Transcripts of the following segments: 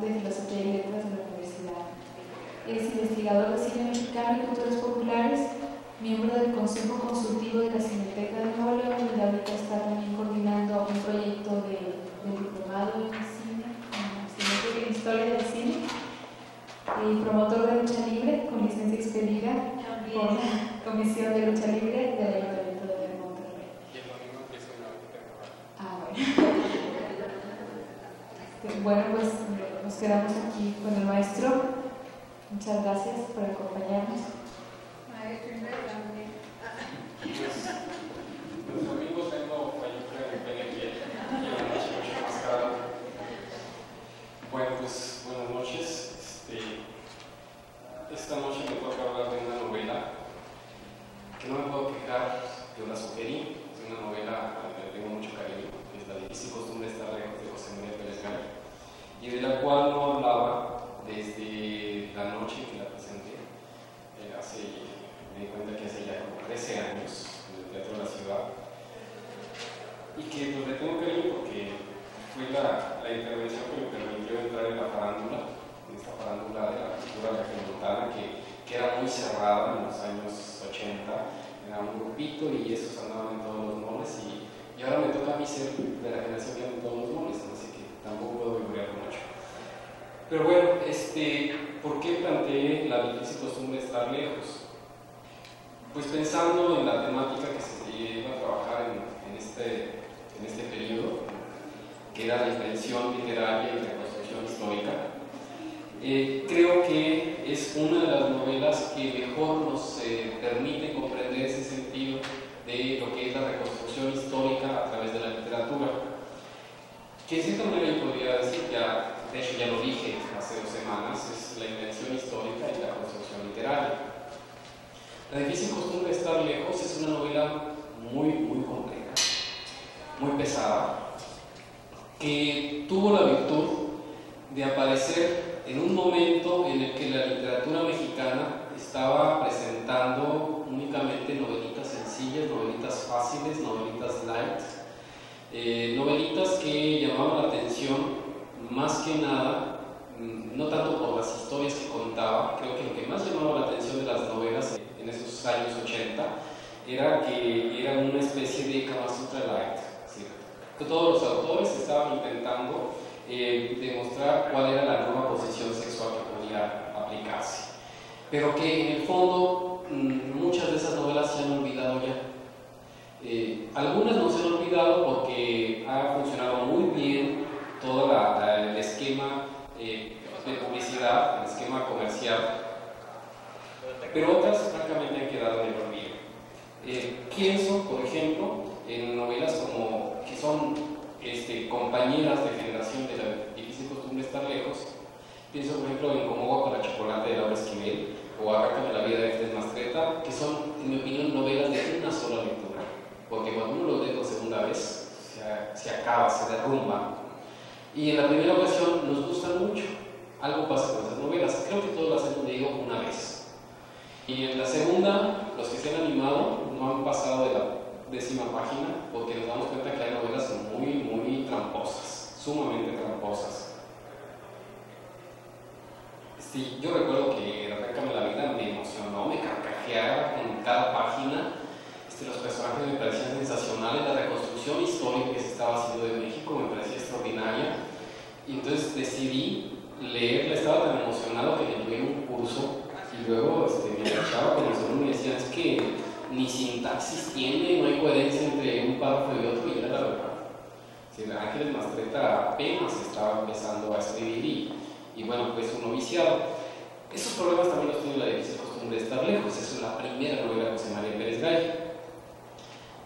de Filosofía y Letras de la Universidad. Es investigador de cine mexicano y culturas populares, miembro del Consejo Consultivo de la Cineteca de Nuevo León, y ahorita está también coordinando un proyecto de diplomado en cine, en historia del cine, y promotor de lucha libre con licencia expedida por la Comisión de Lucha Libre del Ayuntamiento de Monterrey. Y el domingo empieza una Bueno, pues nos quedamos aquí con el maestro. Muchas gracias por acompañarnos. Los domingos tengo película de Pérez. Bueno, pues buenas noches. Esta noche me toca hablar de una novela que no me puedo quejar de una sugerí, es una novela a la que le tengo mucho cariño, es la difícil costumbre de estar lejos de José María Pérez Gay, y de la cual no hablaba desde la noche que la presenté, me di cuenta que hace ya como 13 años en el Teatro de la Ciudad, y que pues le tengo cariño porque fue la intervención que me permitió entrar en la farándula, de la cultura regiomontana que era muy cerrada en los años 80, era un grupito y esos andaban en todos los moles, y ahora me toca a mí ser de la generación que anda en todos los moles, así que tampoco puedo vibrar mucho. Pero bueno, ¿por qué planteé la difícil costumbre de estar lejos? Pues pensando en la temática que se iba a trabajar en este periodo, que era la invención literaria y la reconstrucción histórica. Creo que es una de las novelas que mejor nos permite comprender ese sentido de lo que es la reconstrucción histórica a través de la literatura. Que de cierta manera yo podría decir, de hecho ya lo dije hace 2 semanas, es la invención histórica y la construcción literaria. La difícil costumbre de estar lejos es una novela muy, muy compleja, muy pesada, que tuvo la virtud de aparecer en un momento en el que la literatura mexicana estaba presentando únicamente novelitas sencillas, novelitas fáciles, novelitas light, novelitas que llamaban la atención más que nada, no tanto por las historias que contaba. Creo que lo que más llamaba la atención de las novelas en esos años 80 era que era una especie de Kama Sutra light, ¿sí? Que todos los autores estaban intentando demostrar cuál era la nueva posición sexual que podía aplicarse, pero que en el fondo muchas de esas novelas se han olvidado ya. Algunas no se han olvidado porque ha funcionado muy bien todo el esquema de publicidad, el esquema comercial, pero otras francamente han quedado en el olvido. Pienso, por ejemplo, en novelas como que son compañeras de generación de la difícil costumbre de estar lejos. Pienso por ejemplo en Como agua para chocolate de Laura Esquivel o Arráncame la vida de Ángeles Mastretta, que son en mi opinión novelas de una sola lectura, porque cuando uno lo lee por segunda vez se acaba, se derrumba, y en la primera ocasión nos gustan mucho. Algo pasa con esas novelas, creo que todas las hemos leído una vez, y en la segunda los que se han animado no han pasado de la décima página, porque nos damos cuenta que hay novelas muy, muy tramposas, sumamente tramposas. Sí, yo recuerdo que Arráncame la vida me emocionó, me carcajeaba en cada página. Los personajes me parecían sensacionales, la reconstrucción histórica que se estaba haciendo de México me parecía extraordinaria, y entonces decidí leerla. Estaba tan emocionado que le tuve un curso, y luego me agachaba con el celular y me decían, es que ni sintaxis tiene, no hay coherencia entre un párrafo y otro, y era la verdad. Sí, Ángeles Mastretta apenas estaba empezando a escribir y bueno, pues uno viciado. Esos problemas también los tiene la difícil costumbre de estar lejos, es la primera novela de José María Pérez Gay.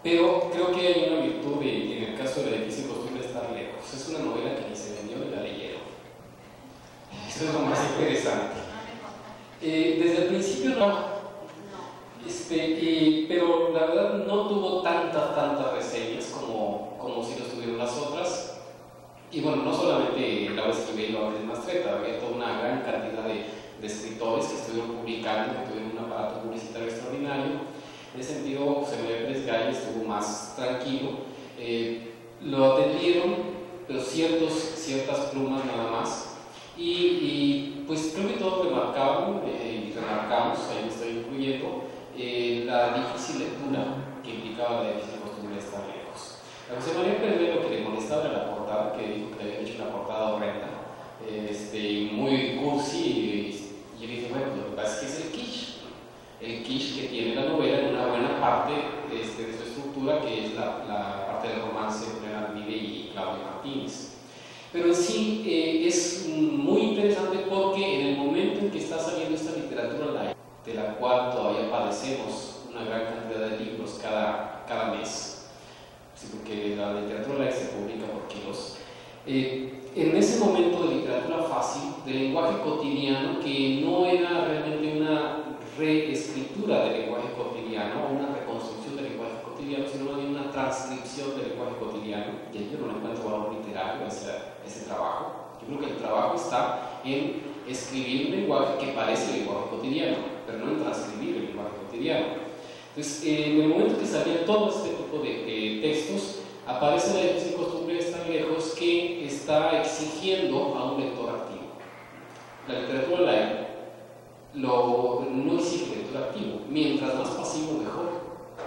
Pero creo que hay una virtud en el caso de la difícil costumbre de estar lejos, es una novela que ni se vendió ni la leyeron. Eso es lo más interesante. Desde el principio no. Pero la verdad no tuvo tantas reseñas como si los tuvieron las otras. Y bueno, no solamente Laura Esquivel o Ángeles Mastretta, había toda una gran cantidad de escritores que estuvieron publicando, que tuvieron un aparato publicitario extraordinario. En ese sentido, José María Pérez Gay estuvo más tranquilo. Lo atendieron, pero ciertas plumas nada más. y pues creo que todos remarcaban y remarcamos, ahí me estoy incluyendo, la difícil lectura que implicaba la difícil costumbre de estar lejos. A José María Pérez Gay lo que le molestaba era la portada, que dijo que le habían hecho una portada horrenda, muy cursi, y yo dije, bueno, lo que pasa es que es el kitsch. El kitsch que tiene la novela en una buena parte de su estructura, que es la parte del romance entre Arbide y Claudia Martínez. Pero en sí es muy interesante porque en el momento en que está saliendo esta literatura, de la cual todavía padecemos una gran cantidad de libros cada mes, sí, porque la literatura light se publica por kilos, en ese momento de literatura fácil, de lenguaje cotidiano, que no era realmente una reescritura del lenguaje cotidiano, una reconstrucción del lenguaje cotidiano, sino más bien una transcripción del lenguaje cotidiano, y ahí yo no encuentro valor literario a ese trabajo. Yo creo que el trabajo está en escribir un lenguaje que parece el lenguaje cotidiano, pero no en transcribir el lenguaje cotidiano. Entonces, en el momento que salían todo este tipo de textos, aparece la difícil costumbre de estar lejos, que está exigiendo a un lector activo. La literatura light no exige lector activo, mientras más pasivo mejor,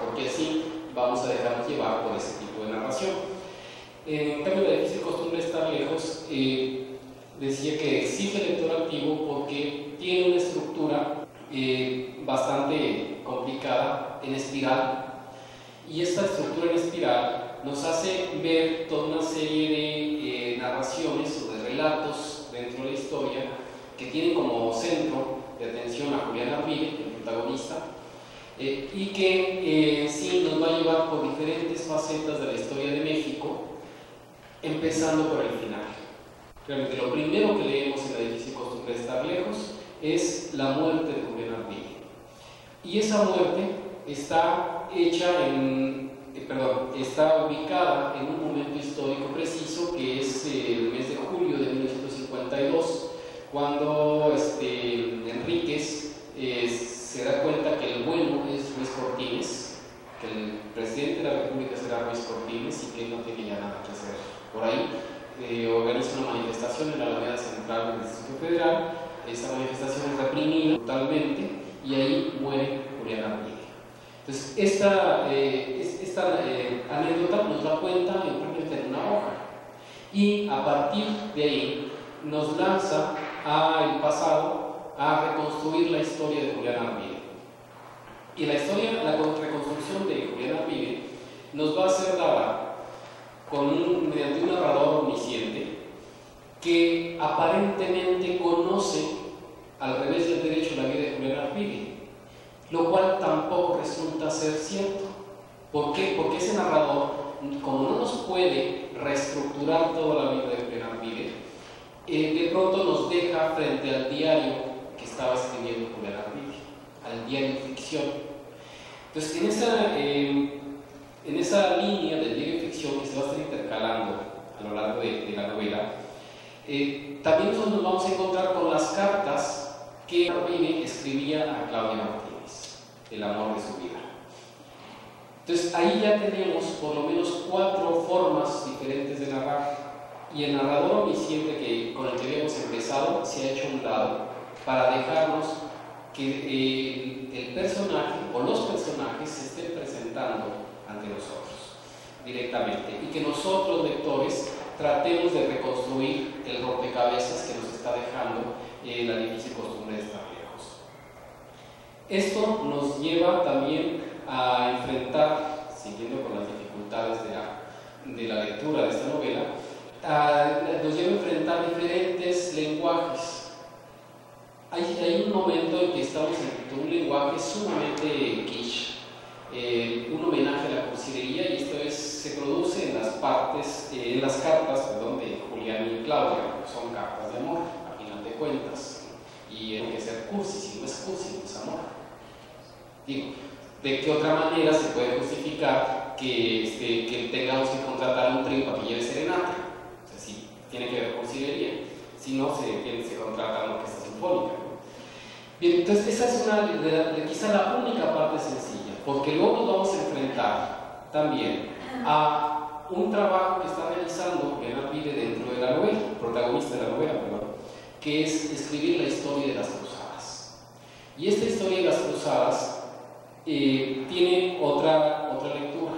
porque así vamos a dejarnos llevar por ese tipo de narración. En cambio, la difícil costumbre de estar lejos decía que exige lector activo porque tiene una estructura bastante complicada en espiral, y esta estructura en espiral nos hace ver toda una serie de narraciones o de relatos dentro de la historia que tienen como centro de atención a Julián Arbide, el protagonista, y que sí nos va a llevar por diferentes facetas de la historia de México, empezando por el final. Realmente lo primero que leemos en la difícil costumbre de estar lejos es la muerte de Julián Arbide. Y esa muerte está ubicada en un momento histórico preciso, que es el mes de julio de 1952, cuando Enríquez se da cuenta que el bueno es Ruiz Cortines, que el presidente de la República será Ruiz Cortines y que no tenía nada que hacer por ahí. Organiza una manifestación en la Alameda Central del Distrito Federal. Esta manifestación es reprimida brutalmente y ahí muere Julián Arbide. Entonces, esta anécdota nos da cuenta en una hoja, y a partir de ahí nos lanza al pasado a reconstruir la historia de Julián Arbide. Y la reconstrucción de Julián Arbide nos va a ser dada mediante un narrador omnisciente que aparentemente conoce al revés del derecho la vida de Julián Arbide, lo cual tampoco resulta ser cierto. ¿Por qué? Porque ese narrador, como no nos puede reestructurar toda la vida de Julián Arbide, de pronto nos deja frente al diario que estaba escribiendo Julián Arbide, al diario ficción. Entonces, en esa línea del diario ficción que se va a estar intercalando a lo largo de la novela, también nosotros nos vamos a encontrar con las cartas que Arbide escribía a Claudia Martínez, el amor de su vida. Entonces, ahí ya teníamos por lo menos 4 formas diferentes de narrar. Y el narrador omnisciente con el que habíamos empezado se ha hecho a un lado para dejarnos que el personaje o los personajes se estén presentando ante nosotros directamente, y que nosotros, lectores, tratemos de reconstruir el rompecabezas que nos está dejando la difícil costumbre de estar lejos. Esto nos lleva también a enfrentar, siguiendo con las dificultades de la lectura de esta novela, nos lleva a enfrentar diferentes lenguajes. Hay un momento en que estamos en un lenguaje sumamente kitsch, un homenaje a la cursilería, y esto se produce en las cartas, perdón, de Julián y Claudia, que son cartas de amor, a final de cuentas, y hay que ser cursi. Si no es cursi, no es amor. Digo, ¿de qué otra manera se puede justificar que tengamos que contratar a un trío para que lleve serenata? Tiene que ver con cursilería, si no se contrata una orquesta sinfónica. Bien, entonces esa es quizá la única parte sencilla, porque luego nos vamos a enfrentar también a un trabajo que está realizando Julián Arbide dentro de la novela, protagonista de la novela, perdón, que es escribir la historia de las cruzadas. Y esta historia de las cruzadas tiene otra lectura.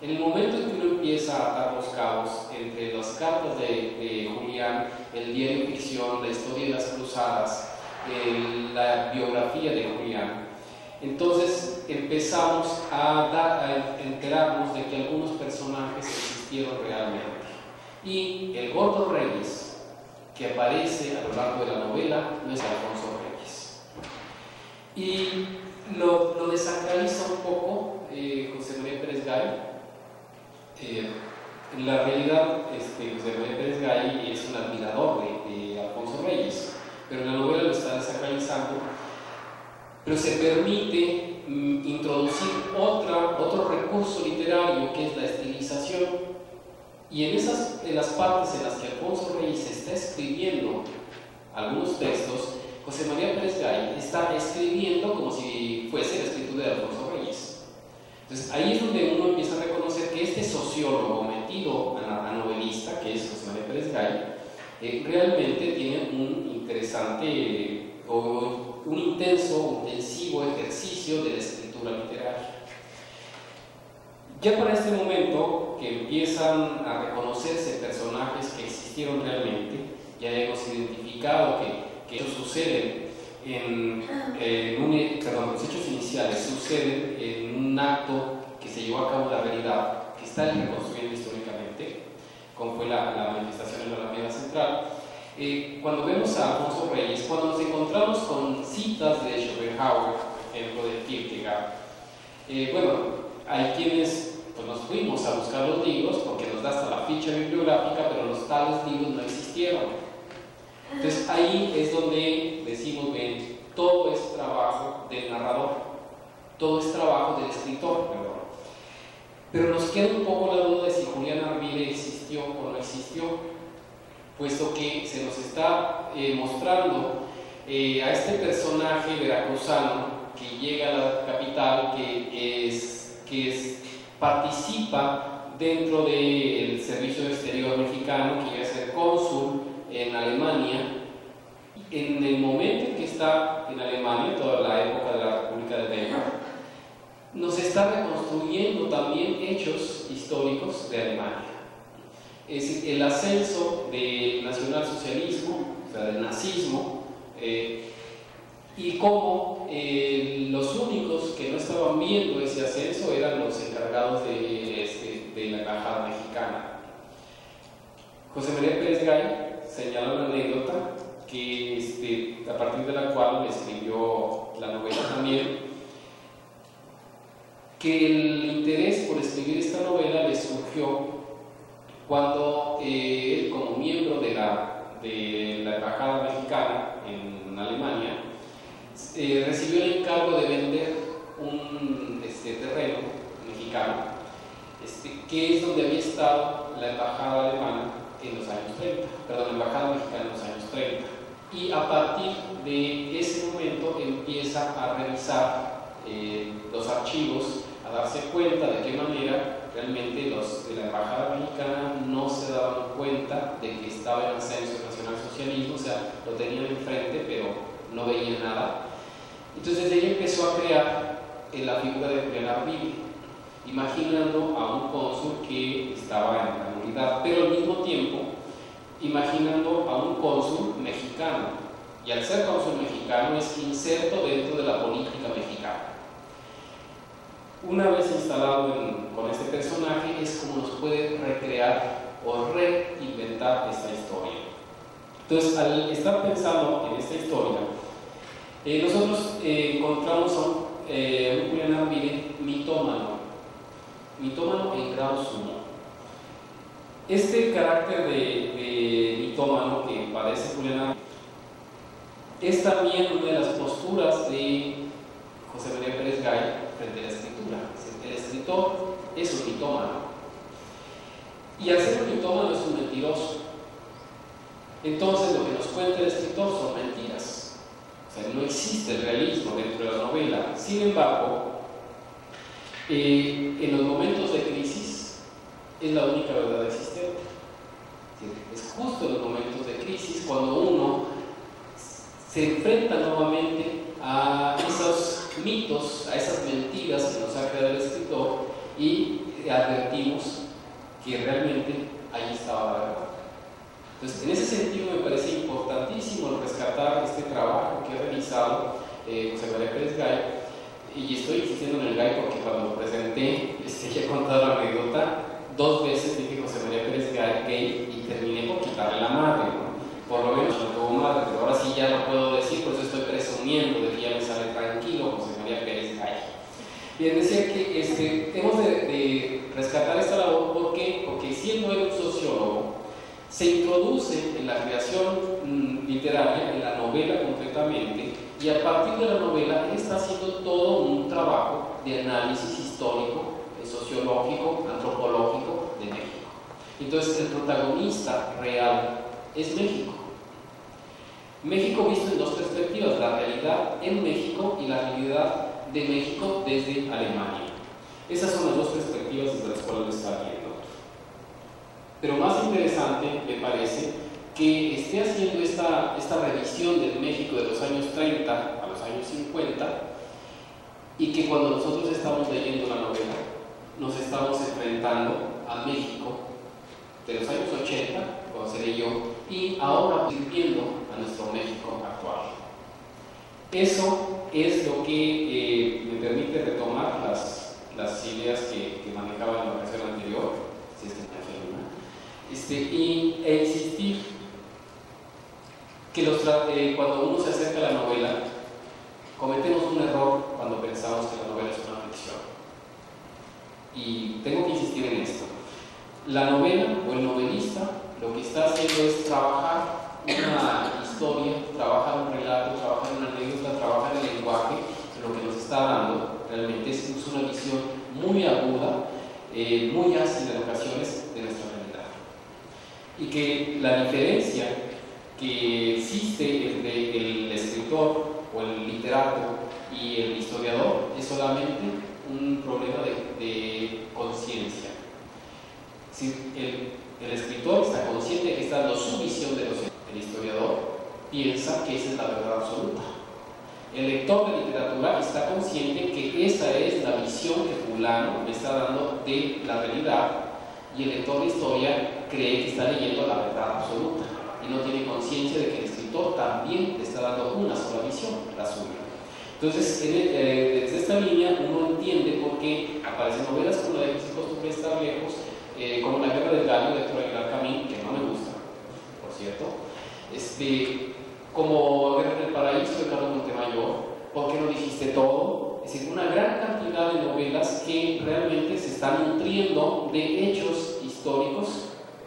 En el momento en que uno empieza a atar los cabos entre las cartas de Julián, el diario ficción, la historia de las cruzadas, la biografía de Julián, entonces empezamos a enterarnos de que algunos personajes existieron realmente. Y el gordo Reyes, que aparece a lo largo de la novela, no es Alfonso Reyes. Y lo desacraliza un poco José María Pérez Gay. En la realidad, José María Pérez Gay es un admirador de Alfonso Reyes, pero en la novela lo está desacralizando. Pero se permite introducir otro recurso literario, que es la estilización. Y en las partes en las que Alfonso Reyes está escribiendo algunos textos, José María Pérez Gay está escribiendo como si fuese la escritura de Alfonso Reyes. Entonces ahí es donde uno empieza a reconocer que este sociólogo metido a novelista, que es José María Pérez Gay, realmente tiene un interesante o un intensivo ejercicio de la escritura literaria. Ya para este momento que empiezan a reconocerse personajes que existieron realmente, ya hemos identificado que ellos suceden los hechos iniciales suceden en un acto que se llevó a cabo en la realidad, que está reconstruyendo históricamente, como fue la manifestación en la Alameda Central. Cuando vemos a Alfonso Reyes, cuando nos encontramos con citas de Schopenhauer, por ejemplo, de Kierkegaard, bueno, hay quienes pues, nos fuimos a buscar los libros porque nos da hasta la ficha bibliográfica, pero los tales libros no existieron. Entonces ahí es donde decimos bien, todo es trabajo del narrador, todo es trabajo del escritor, perdón. Pero nos queda un poco la duda de si Julián Arbide existió o no existió, puesto que se nos está mostrando a este personaje veracruzano que llega a la capital, participa dentro del servicio exterior mexicano, que iba a ser cónsul en Alemania. En el momento en que está en Alemania, toda la época de la República de Weimar, nos está reconstruyendo también hechos históricos de Alemania. Es decir, el ascenso del nacionalsocialismo, o sea, del nazismo, y cómo los únicos que no estaban viendo ese ascenso eran los encargados de la Caja Mexicana. José María Pérez Gay señala una anécdota que, a partir de la cual escribió la novela también, que el interés por escribir esta novela le surgió cuando él, como miembro de la Embajada Mexicana en Alemania, recibió el encargo de vender un terreno mexicano, que es donde había estado la embajada alemana en los años 30, perdón, la embajada mexicana en los años 30. Y a partir de ese momento empieza a revisar los archivos, a darse cuenta de qué manera realmente los de la embajada mexicana no se daban cuenta de que estaba en ascenso el nacionalsocialismo, o sea, lo tenían enfrente, pero no veía nada. Entonces ella empezó a crear la figura de Julián Arbide, imaginando a un cónsul que estaba en la comunidad, pero al mismo tiempo imaginando a un cónsul mexicano, y al ser cónsul mexicano es inserto dentro de la política mexicana. Una vez instalado con este personaje, es como nos puede recrear o reinventar esta historia. Entonces, al estar pensando en esta historia, nosotros encontramos a un Julián Arbide mitómano en grado sumo. Este carácter de mitómano que padece Julián Arbide es también una de las posturas de José María Pérez Gay frente a la escritura. El escritor es un mitómano, y al ser un mitómano es un mentiroso. Entonces lo que nos cuenta el escritor son mentiras. O sea, no existe el realismo dentro de la novela. Sin embargo, en los momentos de crisis es la única verdad existente. Es justo en los momentos de crisis cuando uno se enfrenta nuevamente a esos mitos, a esas mentiras que nos ha creado el escritor, y advertimos que realmente ahí estaba la verdad. Entonces, en ese sentido me parece importantísimo rescatar este trabajo que ha realizado José María Pérez Gay, y estoy insistiendo en el Gay porque cuando lo presenté, ya he contado la anécdota, 2 veces dije José María Pérez Gay y terminé por quitarle la madre, ¿no? Por lo menos no tuvo madre, pero ahora sí ya lo puedo decir, por eso estoy presumiendo de que ya me sale tranquilo José María Pérez Gay. Bien, decía que hemos de rescatar esta labor, ¿por qué? Porque siendo él un sociólogo, se introduce en la creación literaria, en la novela concretamente, y a partir de la novela él está haciendo todo un trabajo de análisis histórico, sociológico, antropológico de México. Entonces el protagonista real es México. México visto en 2 perspectivas, la realidad en México y la realidad de México desde Alemania. Esas son las 2 perspectivas desde las cuales lo está viendo. Pero más interesante me parece que esté haciendo esta revisión del México de los años 30 a los años 50, y que cuando nosotros estamos leyendo la novela nos estamos enfrentando a México de los años 80, cuando se leyó, y ahora sirviendo a nuestro México actual. Eso es lo que me permite retomar las ideas que manejaba en la ocasión anterior, si es que e insistir que cuando uno se acerca a la novela, cometemos un error cuando pensamos que la novela es una ficción. Y tengo que insistir en esto. La novela o el novelista lo que está haciendo es trabajar una historia, trabajar un relato, trabajar una anécdota, trabajar el lenguaje. Lo que nos está dando realmente es una visión muy aguda, muy ácida en ocasiones de nuestra realidad. Y que la diferencia que existe entre el escritor o el literato y el historiador es solamente un problema de conciencia. El escritor está consciente de que está dando su visión de los hechos. El historiador piensa que esa es la verdad absoluta. El lector de literatura está consciente que esa es la visión que fulano me está dando de la realidad, y el lector de historia cree que está leyendo la verdad absoluta y no tiene conciencia de que el escritor también le está dando una sola visión, la suya. Entonces, desde esta línea uno entiende por qué aparecen novelas como la de Ruiz Cortines, como La Guerra del Gallo de Héctor Aguilar Camín, que no me gusta, por cierto, como Guerra del Paraíso de Carlos Montemayor, ¿por qué no dijiste todo? Es decir, una gran cantidad de novelas que realmente se están nutriendo de hechos históricos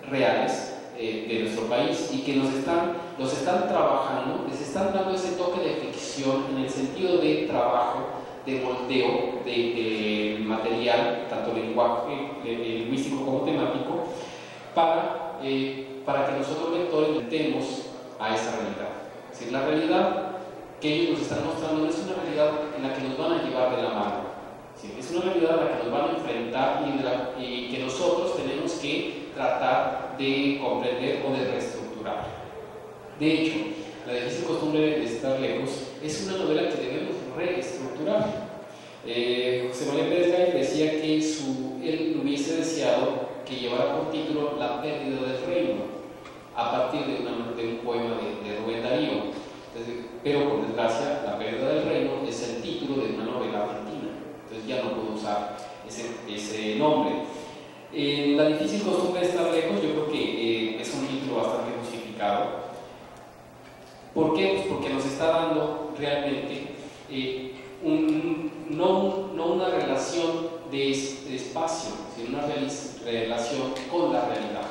reales de nuestro país, y que los están trabajando, les están dando ese toque de ficción en el sentido de trabajo, de volteo, de material, tanto lenguaje lingüístico como temático, para que nosotros lectores voltemos a esa realidad. Es decir, la realidad que ellos nos están mostrando no es una realidad en la que nos van a llevar de la mano. Sí, es una realidad a la que nos van a enfrentar y que nosotros tenemos que tratar de comprender o de reestructurar. De hecho, La difícil costumbre de estar lejos es una novela que debemos reestructurar. José María Pérez Gay decía que él hubiese deseado que llevara por título La pérdida del reino, a partir de un poema de Rubén Darío. Entonces, pero por desgracia, La pérdida del reino es el título de una novela argentina. Entonces ya no puedo usar ese nombre. La difícil costumbre de estar lejos, yo creo que es un título bastante justificado. ¿Por qué? Pues porque nos está dando realmente no una relación de espacio, sino una relación con la realidad.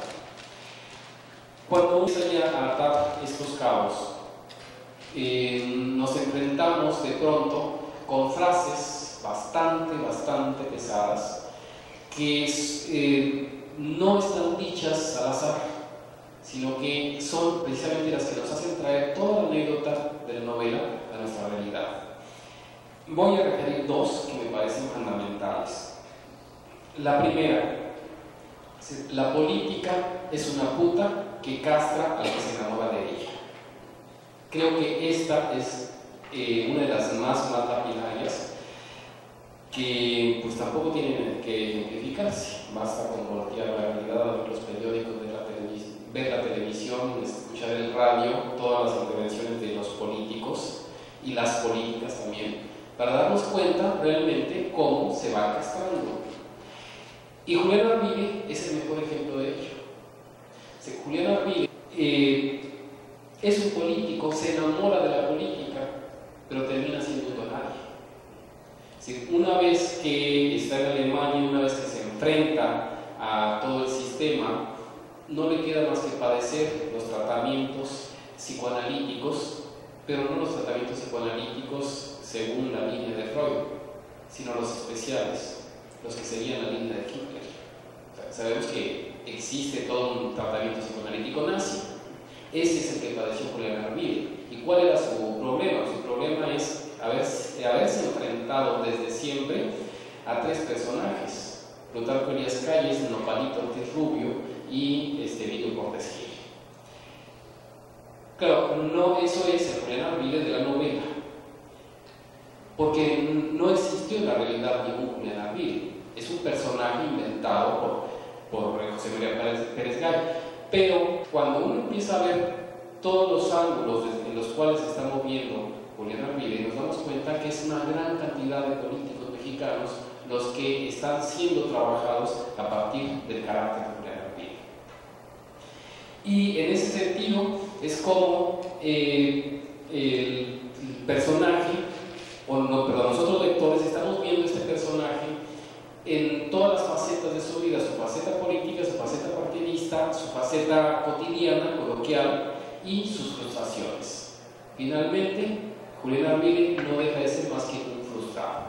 Cuando uno enseña a atar estos cabos, nos enfrentamos de pronto con frases bastante pesadas, que no están dichas al azar, sino que son precisamente las que nos hacen traer toda la anécdota de la novela a nuestra realidad. Voy a referir 2 que me parecen fundamentales. La primera, la política es una puta que castra al que se enamora de ella. Creo que esta es una de las más lapidarias, que pues tampoco tienen que identificarse. Basta con voltear la realidad, ver los periódicos, ver la televisión, escuchar el radio, todas las intervenciones de los políticos y las políticas también, para darnos cuenta realmente cómo se va castrando. Y Julián Arbide es el mejor ejemplo de ello. O sea, Julián Arbide es un político, se enamora de la política, pero termina siendo donario. O sea, una vez que está en Alemania, una vez que se enfrenta a todo el sistema, no le queda más que padecer los tratamientos psicoanalíticos, pero no los tratamientos psicoanalíticos según la línea de Freud, sino los especiales, los que serían la línea de Kierkegaard. O sea, sabemos que existe todo un tratamiento psicoanalítico nazi. Ese es el que padeció Julián Arbide. ¿Y cuál era su problema? Su problema es haberse enfrentado desde siempre a tres personajes: Plutarco Elías Calles, Nopalito Ortiz Rubio y Ruiz Cortines. Claro, no, eso es el Julián Arbide de la novela, porque no existió en la realidad ningún Julián Arbide. Es un personaje inventado por José María Pérez Gay. Pero cuando uno empieza a ver todos los ángulos en los cuales se está moviendo Julián Arbide, nos damos cuenta que es una gran cantidad de políticos mexicanos los que están siendo trabajados a partir del carácter. Y en ese sentido es como el personaje, nosotros lectores estamos viendo este personaje en todas las facetas de su vida: su faceta política, su faceta partidista, su faceta cotidiana, coloquial, y sus frustraciones. Finalmente, Julián Arbide no deja de ser más que un frustrado.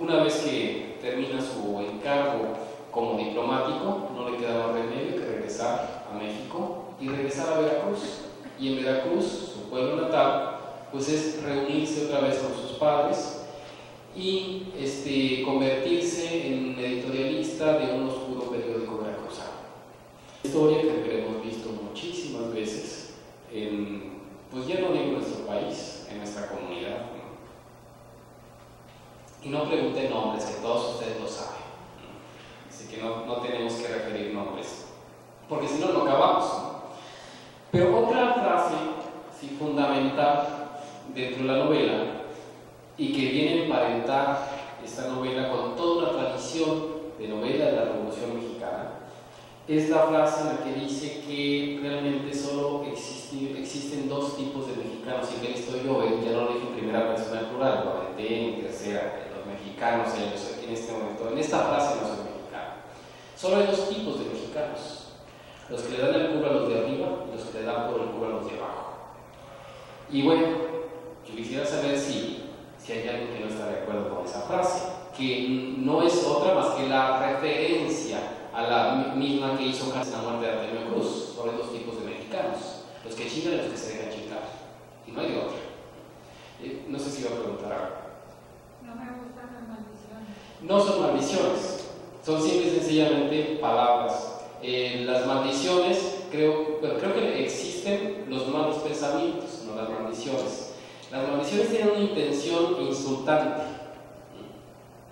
Una vez que termina su encargo como diplomático, no le quedaba remedio que regresar a México y regresar a Veracruz. Y en Veracruz, su pueblo natal, pues es reunirse otra vez con sus padres y convertirse en editorialista de un oscuro periódico veracruzano. Historia que hemos visto muchísimas veces, pues ya no digo en nuestro país, en nuestra comunidad, ¿no? Y no pregunten nombres, que todos ustedes lo saben. Así que no tenemos que referir nombres, porque si no, no acabamos. Pero otra frase fundamental dentro de la novela, y que viene a emparentar esta novela con toda una tradición de novela de la Revolución Mexicana, es la frase en la que dice que realmente solo existen dos tipos de mexicanos. Y que estoy yo, ya no lo dije en primera persona en plural, lo aventé en tercera, los mexicanos, ellos en este momento, en esta frase no soy. Solo hay dos tipos de mexicanos: los que le dan el culo a los de arriba y los que le dan por el culo a los de abajo. Y bueno, yo quisiera saber si hay alguien que no está de acuerdo con esa frase, que no es otra más que la referencia a la misma que hizo Kafka en la muerte de Antonio Cruz. Solo hay dos tipos de mexicanos: los que chingan y los que se dejan chingar. Y no hay de otra. No sé si iba a preguntar algo. No me gustan las maldiciones. No son maldiciones. Son simple y sencillamente palabras. Las maldiciones, creo que existen los malos pensamientos, no las maldiciones. Las maldiciones tienen una intención insultante.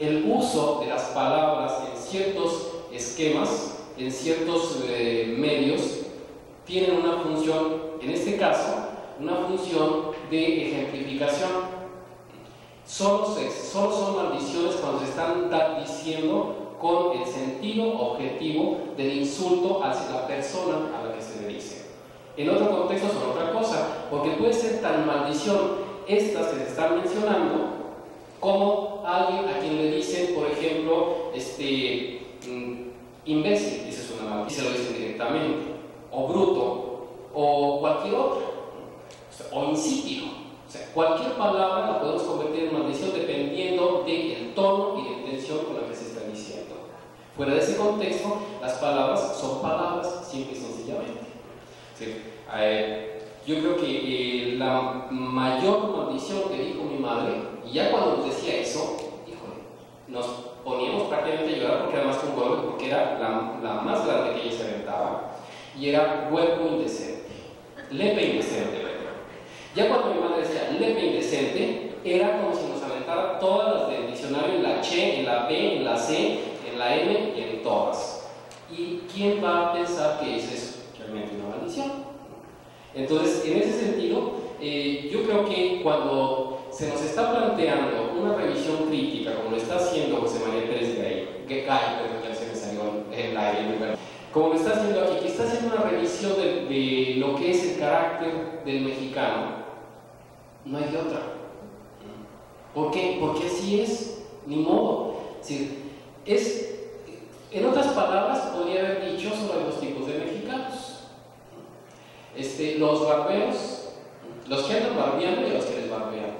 El uso de las palabras en ciertos esquemas, en ciertos medios, tienen una función, en este caso, una función de ejemplificación. Solo son maldiciones cuando se están diciendo con el sentido objetivo del insulto hacia la persona a la que se le dice. En otro contexto son otra cosa, porque puede ser tan maldición estas que se están mencionando como alguien a quien le dicen, por ejemplo, imbécil, eso es una maldición, y se lo dicen directamente, o bruto, o cualquier otra, o insípido. O sea, cualquier palabra la podemos convertir en maldición dependiendo del tono y la intención con la que se está diciendo. Fuera de ese contexto, las palabras son palabras, simple y sencillamente. Sí, yo creo que la mayor maldición que dijo mi madre, y ya cuando nos decía eso, híjole, nos poníamos prácticamente a llorar, porque era más que un golpe, porque era la más grande que ella se aventaba, y era hueco indecente, lepe indecente. Ya cuando mi madre decía nepe indecente, era como si nos aventara todas las del diccionario, en la Che, en la B, en la C, en la M y en todas. ¿Y quién va a pensar que es eso? Realmente una maldición. Entonces, en ese sentido, yo creo que cuando se nos está planteando una revisión crítica, como lo está haciendo José María Pérez Gay, como lo está haciendo aquí, que está haciendo una revisión de lo que es el carácter del mexicano, no hay de otra. ¿Por qué? Porque así es, ni modo. Es, en otras palabras, podría haber dicho sobre los tipos de mexicanos. Los barberos, los que andan barbeando y los que les barbean.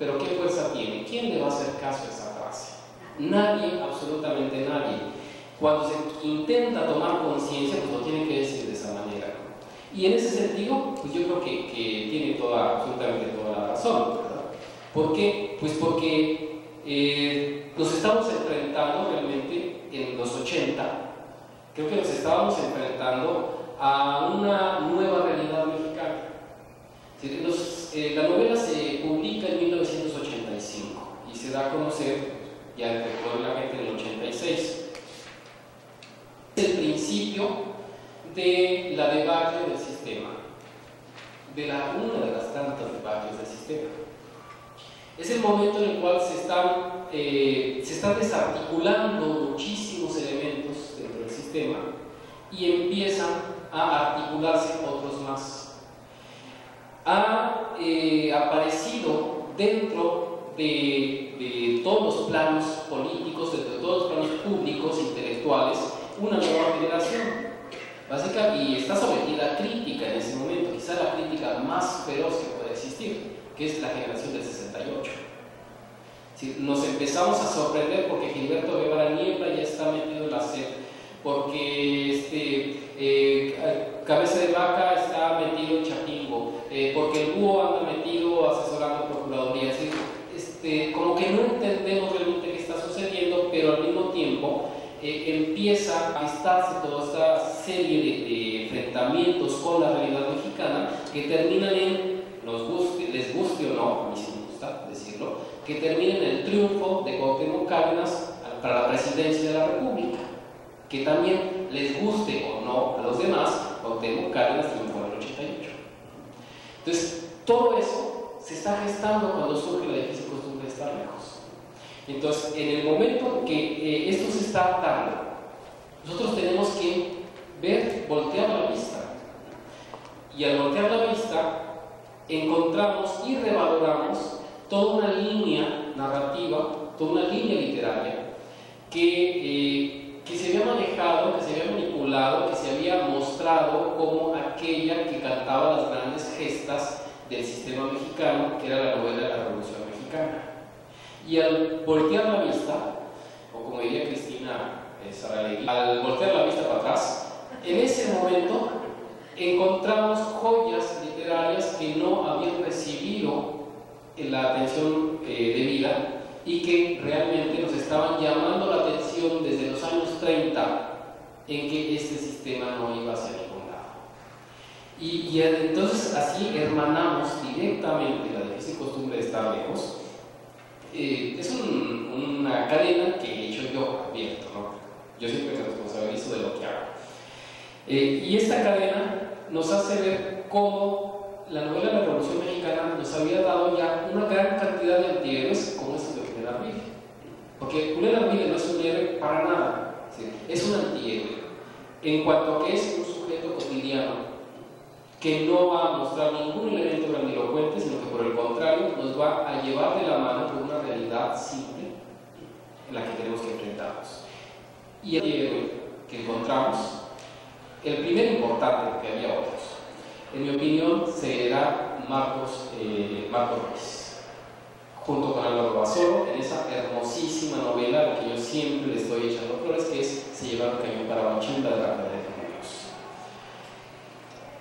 Pero ¿qué fuerza tiene? ¿Quién le va a hacer caso a esa frase? Nadie, absolutamente nadie. Cuando se intenta tomar conciencia, pues lo tiene que decir de esa manera. Y en ese sentido, pues yo creo que tiene toda, absolutamente toda la razón, ¿verdad? ¿Por qué? Pues porque nos estamos enfrentando realmente en los 80, creo que nos estábamos enfrentando a una nueva realidad mexicana. La novela se publica en 1985 y se da a conocer, ya después de la gente, en el 86. El principio de la debacle del sistema, una de las tantas debacles del sistema. Es el momento en el cual se están desarticulando muchísimos elementos dentro del sistema y empiezan a articularse otros más. Ha aparecido dentro de todos los planos políticos, dentro de todos los planos públicos, intelectuales, una nueva generación básica, y está sometida a crítica en ese momento, quizá la crítica más feroz que puede existir, que es la generación del 68. Nos empezamos a sorprender porque Gilberto Guevara Niebla ya está metido en la sed, porque Cabeza de Vaca está metido en Chapingo, porque el Búho anda metido asesorando procuraduría. Como que no entendemos realmente qué está sucediendo, pero al mismo tiempo empieza a estarse toda esta serie de enfrentamientos con la realidad mexicana que terminan en, les guste o no, a mí sí me gusta decirlo, que terminan en el triunfo de Cuauhtémoc Cárdenas para la presidencia de la República. Que también, les guste o no a los demás, Cuauhtémoc Cárdenas triunfó en el 88. Entonces, todo eso se está gestando cuando surge la difícil costumbre de estar lejos. Entonces, en el momento que esto se está dando, nosotros tenemos que ver, voltear la vista. Y al voltear la vista, encontramos y revaloramos toda una línea narrativa, toda una línea literaria, que se había manejado, que se había manipulado, que se había mostrado como aquella que cantaba las grandes gestas del sistema mexicano, que era la novela de la Revolución Mexicana. Y al voltear la vista, o como diría Cristina Saralegui, al voltear la vista para atrás, en ese momento encontramos joyas literarias que no habían recibido la atención debida y que realmente nos estaban llamando la atención desde los años 30 en que este sistema no iba hacia ningún lado. Y entonces así hermanamos directamente la difícil costumbre de estar lejos. Es una cadena que he hecho yo, abierto, ¿no? Yo siempre me responsabilizo de lo que hago. Y esta cadena nos hace ver cómo la novela de la Revolución Mexicana nos había dado ya una gran cantidad de antihéroes, como es el de Julián Arbide. Porque Julián Arbide no es un héroe para nada, ¿sí? Es un antihéroe en cuanto a que es un sujeto cotidiano que no va a mostrar ningún elemento grandilocuente, sino que por el contrario nos va a llevar de la mano por una realidad simple en la que tenemos que enfrentarnos. Y el héroe que encontramos, el primer importante, que había otros, en mi opinión, será Marcos Ruiz, junto con Álvaro Basoro, en esa hermosísima novela, la que yo siempre le estoy echando flores, que es Se lleva un cañón para la chimba de la cadena.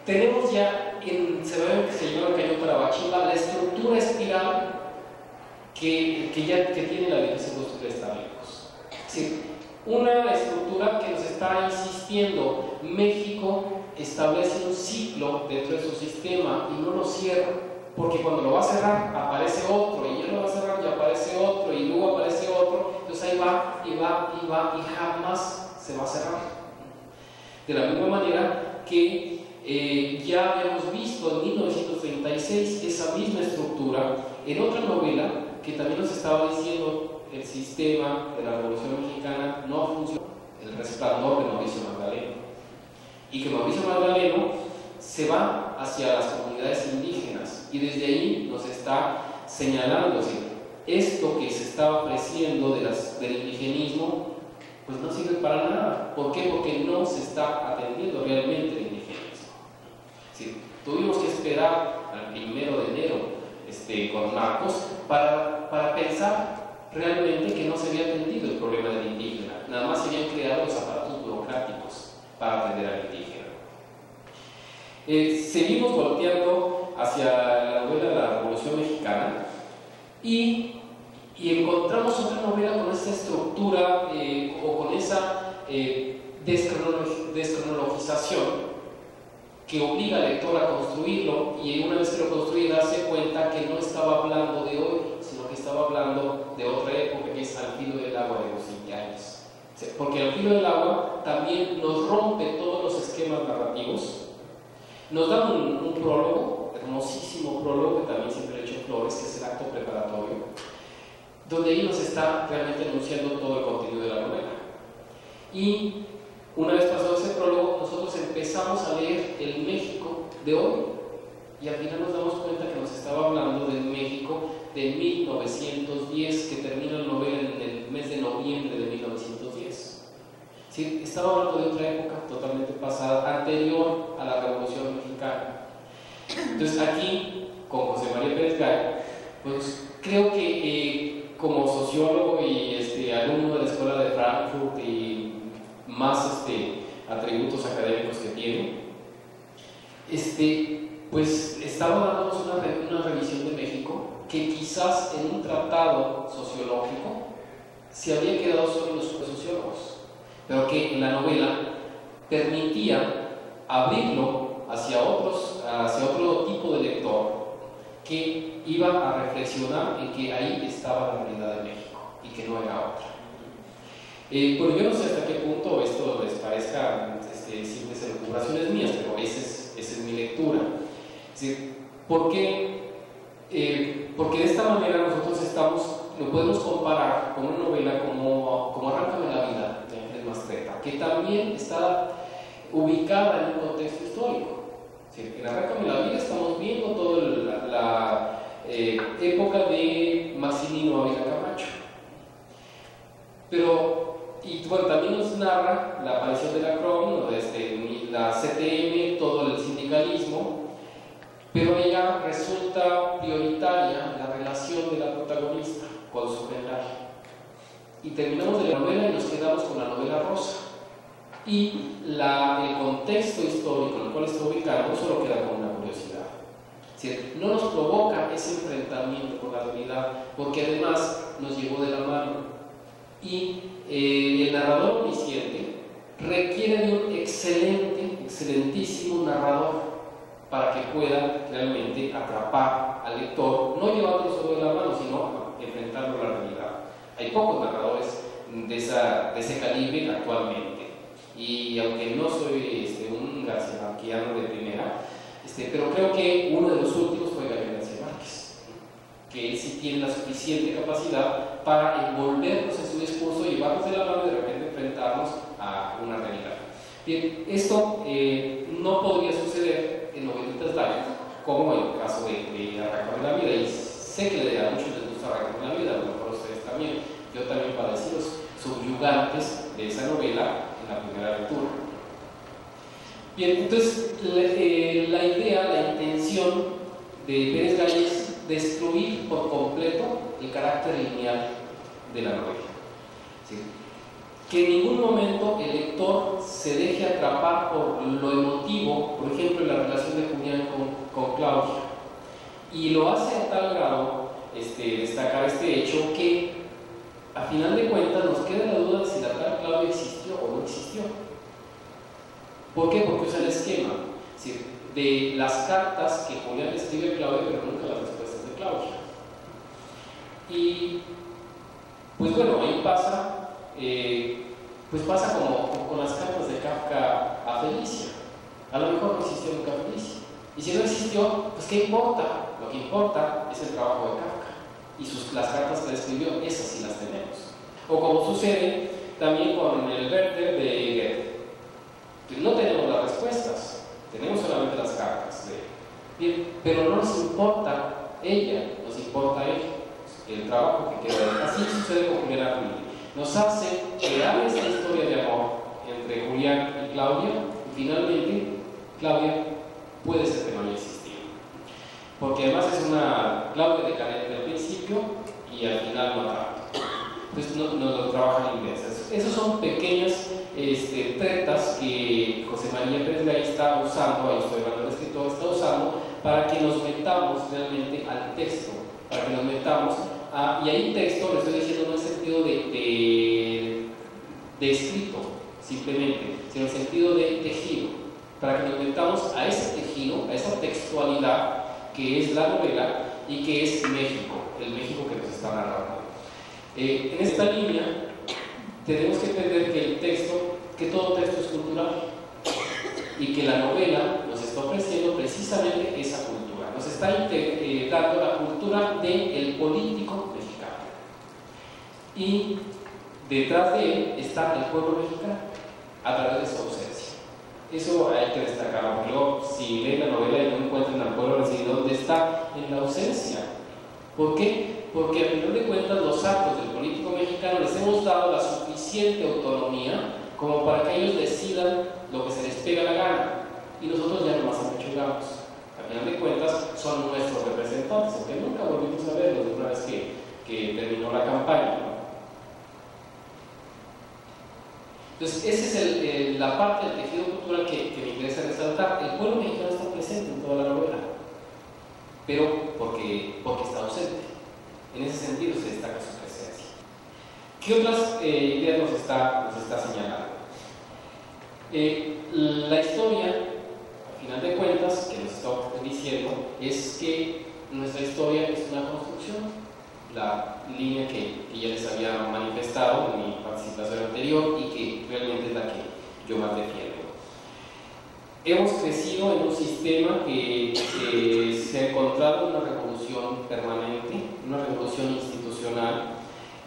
Tenemos ya en Se lleva el cañón para Bachimba la estructura espiral que tiene la difícil costumbre de estar lejos. Es decir, una estructura que nos está insistiendo. México establece un ciclo dentro de su sistema y no lo cierra. porque cuando lo va a cerrar aparece otro, y él lo va a cerrar y aparece otro, y luego aparece otro, entonces ahí va, y va, y va, y jamás se va a cerrar. De la misma manera que ya habíamos visto en 1936 esa misma estructura en otra novela que también nos estaba diciendo el sistema de la Revolución Mexicana no funciona, El Resplandor de Mauricio Magdaleno, y que Mauricio Magdaleno se va hacia las comunidades indígenas y desde ahí nos está señalándose esto que se está ofreciendo del indigenismo, pues no sirve para nada. ¿Por qué? Porque no se está atendiendo realmente el indigenismo. Sí, tuvimos que esperar al 1 de enero con Marcos para pensar realmente que no se había atendido el problema del indígena, nada más se habían creado los aparatos burocráticos para atender al indígena. Seguimos volteando hacia la novela de la Revolución Mexicana y encontramos otra novela con esa estructura o con esa descronologización que obliga al lector a construirlo, y una vez que lo construye darse cuenta que no estaba hablando de hoy, sino que estaba hablando de otra época, que es Al filo del agua de los indianos. Porque Al filo del agua también nos rompe todos los esquemas narrativos. Nos dan un prólogo, hermosísimo prólogo, que también siempre he hecho flores, que es el acto preparatorio, donde ahí nos está realmente anunciando todo el contenido de la novela. Y una vez pasado ese prólogo, nosotros empezamos a leer el México de hoy, y al final nos damos cuenta que nos estaba hablando del México de 1910, que termina la novela en el mes de noviembre de 1910. Sí, estaba hablando de otra época totalmente pasada, anterior a la Revolución Mexicana. Entonces aquí, con José María Pérez Gay, pues creo que como sociólogo y alumno de la Escuela de Frankfurt y más atributos académicos que tiene, pues estaba dándonos una revisión de México que quizás en un tratado sociológico se había quedado solo los sociólogos, pero que en la novela permitía abrirlo hacia otro tipo de lector que iba a reflexionar en que ahí estaba la realidad de México y que no era otra. Bueno, yo no sé hasta qué punto esto les parezca simples elucubraciones mías, pero esa es mi lectura. Es decir, porque de esta manera nosotros lo podemos comparar con una novela como Arráncame la vida, de Ángeles Mastretta, que también está ubicada en un contexto histórico. Sí, en Arráncame la vida estamos viendo toda la época de Massimino Ávila Camacho. Pero, bueno, también nos narra la aparición de la CROM, la CTM, todo el sindicalismo, pero ella resulta prioritaria la relación de la protagonista con su general. Y terminamos de la novela y nos quedamos con la novela rosa. Y el contexto histórico en el cual está ubicado no solo queda con una curiosidad. Es decir, no nos provoca ese enfrentamiento con la realidad, porque además nos llevó de la mano. Y el narrador omnisciente requiere de un excelentísimo narrador para que pueda realmente atrapar al lector, no llevándolo sobre la mano, sino enfrentarlo a la realidad. Hay pocos narradores de ese calibre actualmente, y aunque no soy un García Márqueziano de primera, pero creo que uno de los últimos fue Gabriel García Márquez, que él sí tiene la suficiente capacidad para envolvernos en su discurso, llevarnos de la mano y de repente enfrentarnos a una realidad. Bien, esto no podría suceder en novelitas light, como en el caso de Arráncame la vida, y sé que a muchos les gusta Arráncame la vida, a lo mejor ustedes también, yo también padecí los subyugantes de esa novela en la primera lectura. Bien, entonces la idea, la intención de Pérez Gay es destruir por completo el carácter lineal de la novela. ¿Sí? Que en ningún momento el lector se deje atrapar por lo emotivo, por ejemplo la relación de Julián con Claudia, y lo hace a tal grado destacar este hecho que a final de cuentas nos queda la duda de si la tal Claudia existió o no existió. ¿Por qué? Porque usa el esquema, es decir, de las cartas que Julián escribe a Claudia, pero nunca las respuestas de Claudia. Y pues bueno, ahí pasa, pues pasa como con las cartas de Kafka a Felicia. A lo mejor no existió nunca Felicia. Y si no existió, pues ¿qué importa? Lo que importa es el trabajo de Kafka. Y las cartas que escribió, esas sí las tenemos. O como sucede también con el Werther de Goethe. No tenemos las respuestas, tenemos solamente las cartas de él. Bien, pero no nos importa ella, nos importa él. El trabajo que queda. Así sucede con Julián Arbide. Nos hace crear esta historia de amor entre Julián y Claudia, y finalmente Claudia puede ser que no haya existido. Porque además es una Claudia decadente al principio y al final no tanto. Entonces no lo trabajan inversas. Esas son pequeñas tretas que José María Pérez Gay está usando, ahí estoy hablando del escritor, está usando para que nos metamos realmente al texto, para que nos metamos. Y hay un texto, lo estoy diciendo no en sentido de escrito, simplemente, sino en sentido de tejido, para que nos metamos a ese tejido, a esa textualidad que es la novela y que es México, el México que nos está narrando. En esta línea tenemos que entender que el texto, que todo texto es cultural y que la novela nos está ofreciendo precisamente esa cultura. Nos está dando la cultura del político mexicano. Y detrás de él está el pueblo mexicano, a través de su ausencia. Eso hay que destacarlo. Luego, si leen la novela y no encuentran al pueblo residual, ¿dónde está? En la ausencia. ¿Por qué? Porque al final de cuentas los actos del político mexicano les hemos dado la suficiente autonomía como para que ellos decidan lo que se les pega la gana. Y nosotros ya no más apechugamos. Al final de cuentas, son nuestros representantes, aunque nunca volvimos a verlos una vez que terminó la campaña, ¿no? Entonces, esa es la parte del tejido cultural que me interesa resaltar. El pueblo mexicano está presente en toda la novela, pero porque está ausente. En ese sentido se destaca su presencia. ¿Qué otras ideas nos está señalando? La historia, al final de cuentas, que nos está diciendo es que nuestra historia es una construcción. La línea que ya les había manifestado en mi participación anterior y que realmente es la que yo más defiendo. Hemos crecido en un sistema que se ha encontrado una revolución permanente, una revolución institucional.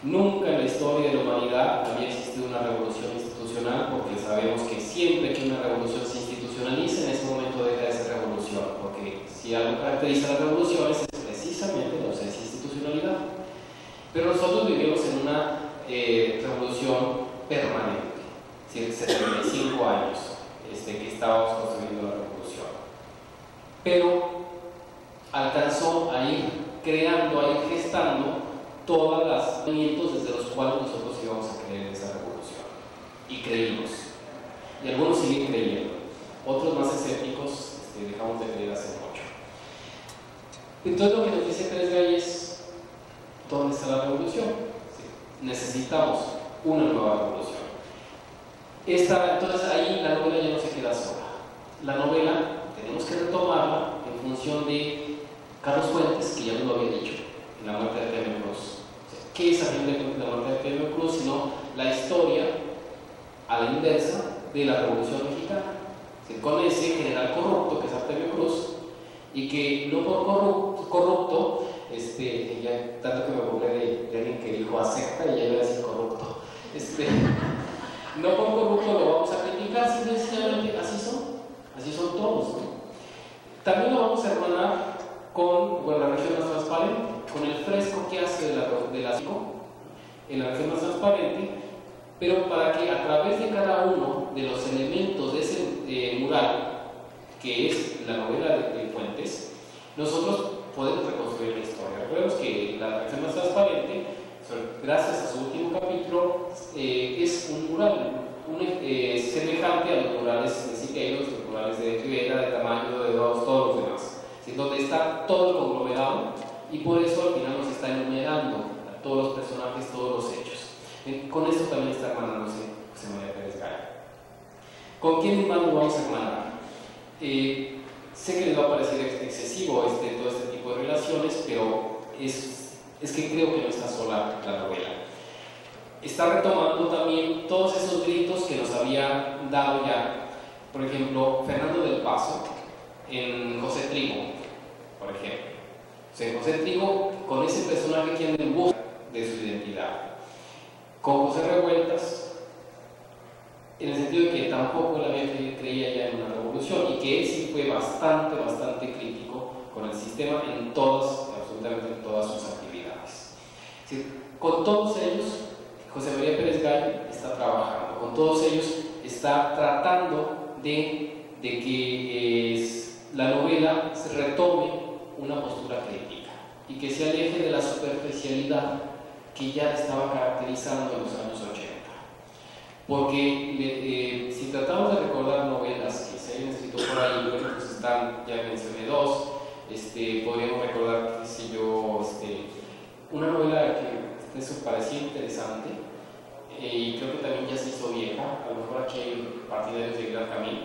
Nunca en la historia de la humanidad había existido una revolución institucional, porque sabemos que siempre que una revolución se institucionaliza, en ese momento deja de ser revolución, porque si algo caracteriza las revoluciones es precisamente la ausencia de institucionalidad. Pero nosotros vivimos en una revolución permanente, es decir, 75 años que estábamos construyendo la revolución. Pero alcanzó a ir creando, a ir gestando todas las movimientos desde los cuales nosotros íbamos a creer en esa revolución. Y creímos. Y algunos siguen creyendo. Otros más escépticos dejamos de creer hace mucho. Entonces lo que nos dice Pérez Gay es, ¿dónde está la revolución? Sí. Necesitamos una nueva revolución. Entonces ahí la novela ya no se queda sola. La novela tenemos que retomarla en función de Carlos Fuentes, que ya nos lo había dicho, en la muerte de Artemio Cruz. ¿Qué es la muerte de Artemio Cruz? Sino la historia a la inversa de la revolución mexicana. Con ese general corrupto que es Artemio Cruz, y que no por corrupto, ya tanto que me burlé de alguien que dijo acepta y ya iba a decir corrupto, no por corrupto lo vamos a criticar, sino sencillamente así son todos, ¿no? También lo vamos a hermanar con la región más transparente, con el fresco que hace de la en la región más transparente, pero para que a través de cada uno de los elementos de ese mural, que es la novela de Fuentes, nosotros podemos reconstruir la historia. Recordemos que la reacción más transparente, gracias a su último capítulo, es un mural, semejante a los murales de Siqueiros, los murales de Rivera, de Tamayo, de Dodos, todos los demás. Es donde está todo conglomerado y por eso al final nos está enumerando a todos los personajes, todos los hechos. Con esto también está hermanándose José María Pérez Gay. ¿Con quién más nos vamos a hermanar? Sé que les va a parecer excesivo todo este tipo de relaciones, pero es que creo que no está sola la novela. Está retomando también todos esos gritos que nos había dado ya, por ejemplo, Fernando del Paso en José Trigo, por ejemplo. O sea, José Trigo, con ese personaje que anda en busca de su identidad. Con José Revueltas, en el sentido de que tampoco la creía ya en una revolución, y que él sí fue bastante, bastante crítico con el sistema en todas, absolutamente en todas sus actividades. Es decir, con todos ellos, José María Pérez Gay está trabajando, con todos ellos está tratando de que la novela se retome una postura crítica y que se aleje de la superficialidad que ya estaba caracterizando en los años 80, porque si tratamos de recordar novelas que se hayan escrito por ahí, bueno, pues están ya mencioné dos, podríamos recordar, qué sé yo, una novela que eso parecía interesante y creo que también ya se hizo vieja, a lo mejor aquí hay partidarios de Aguilar Camín,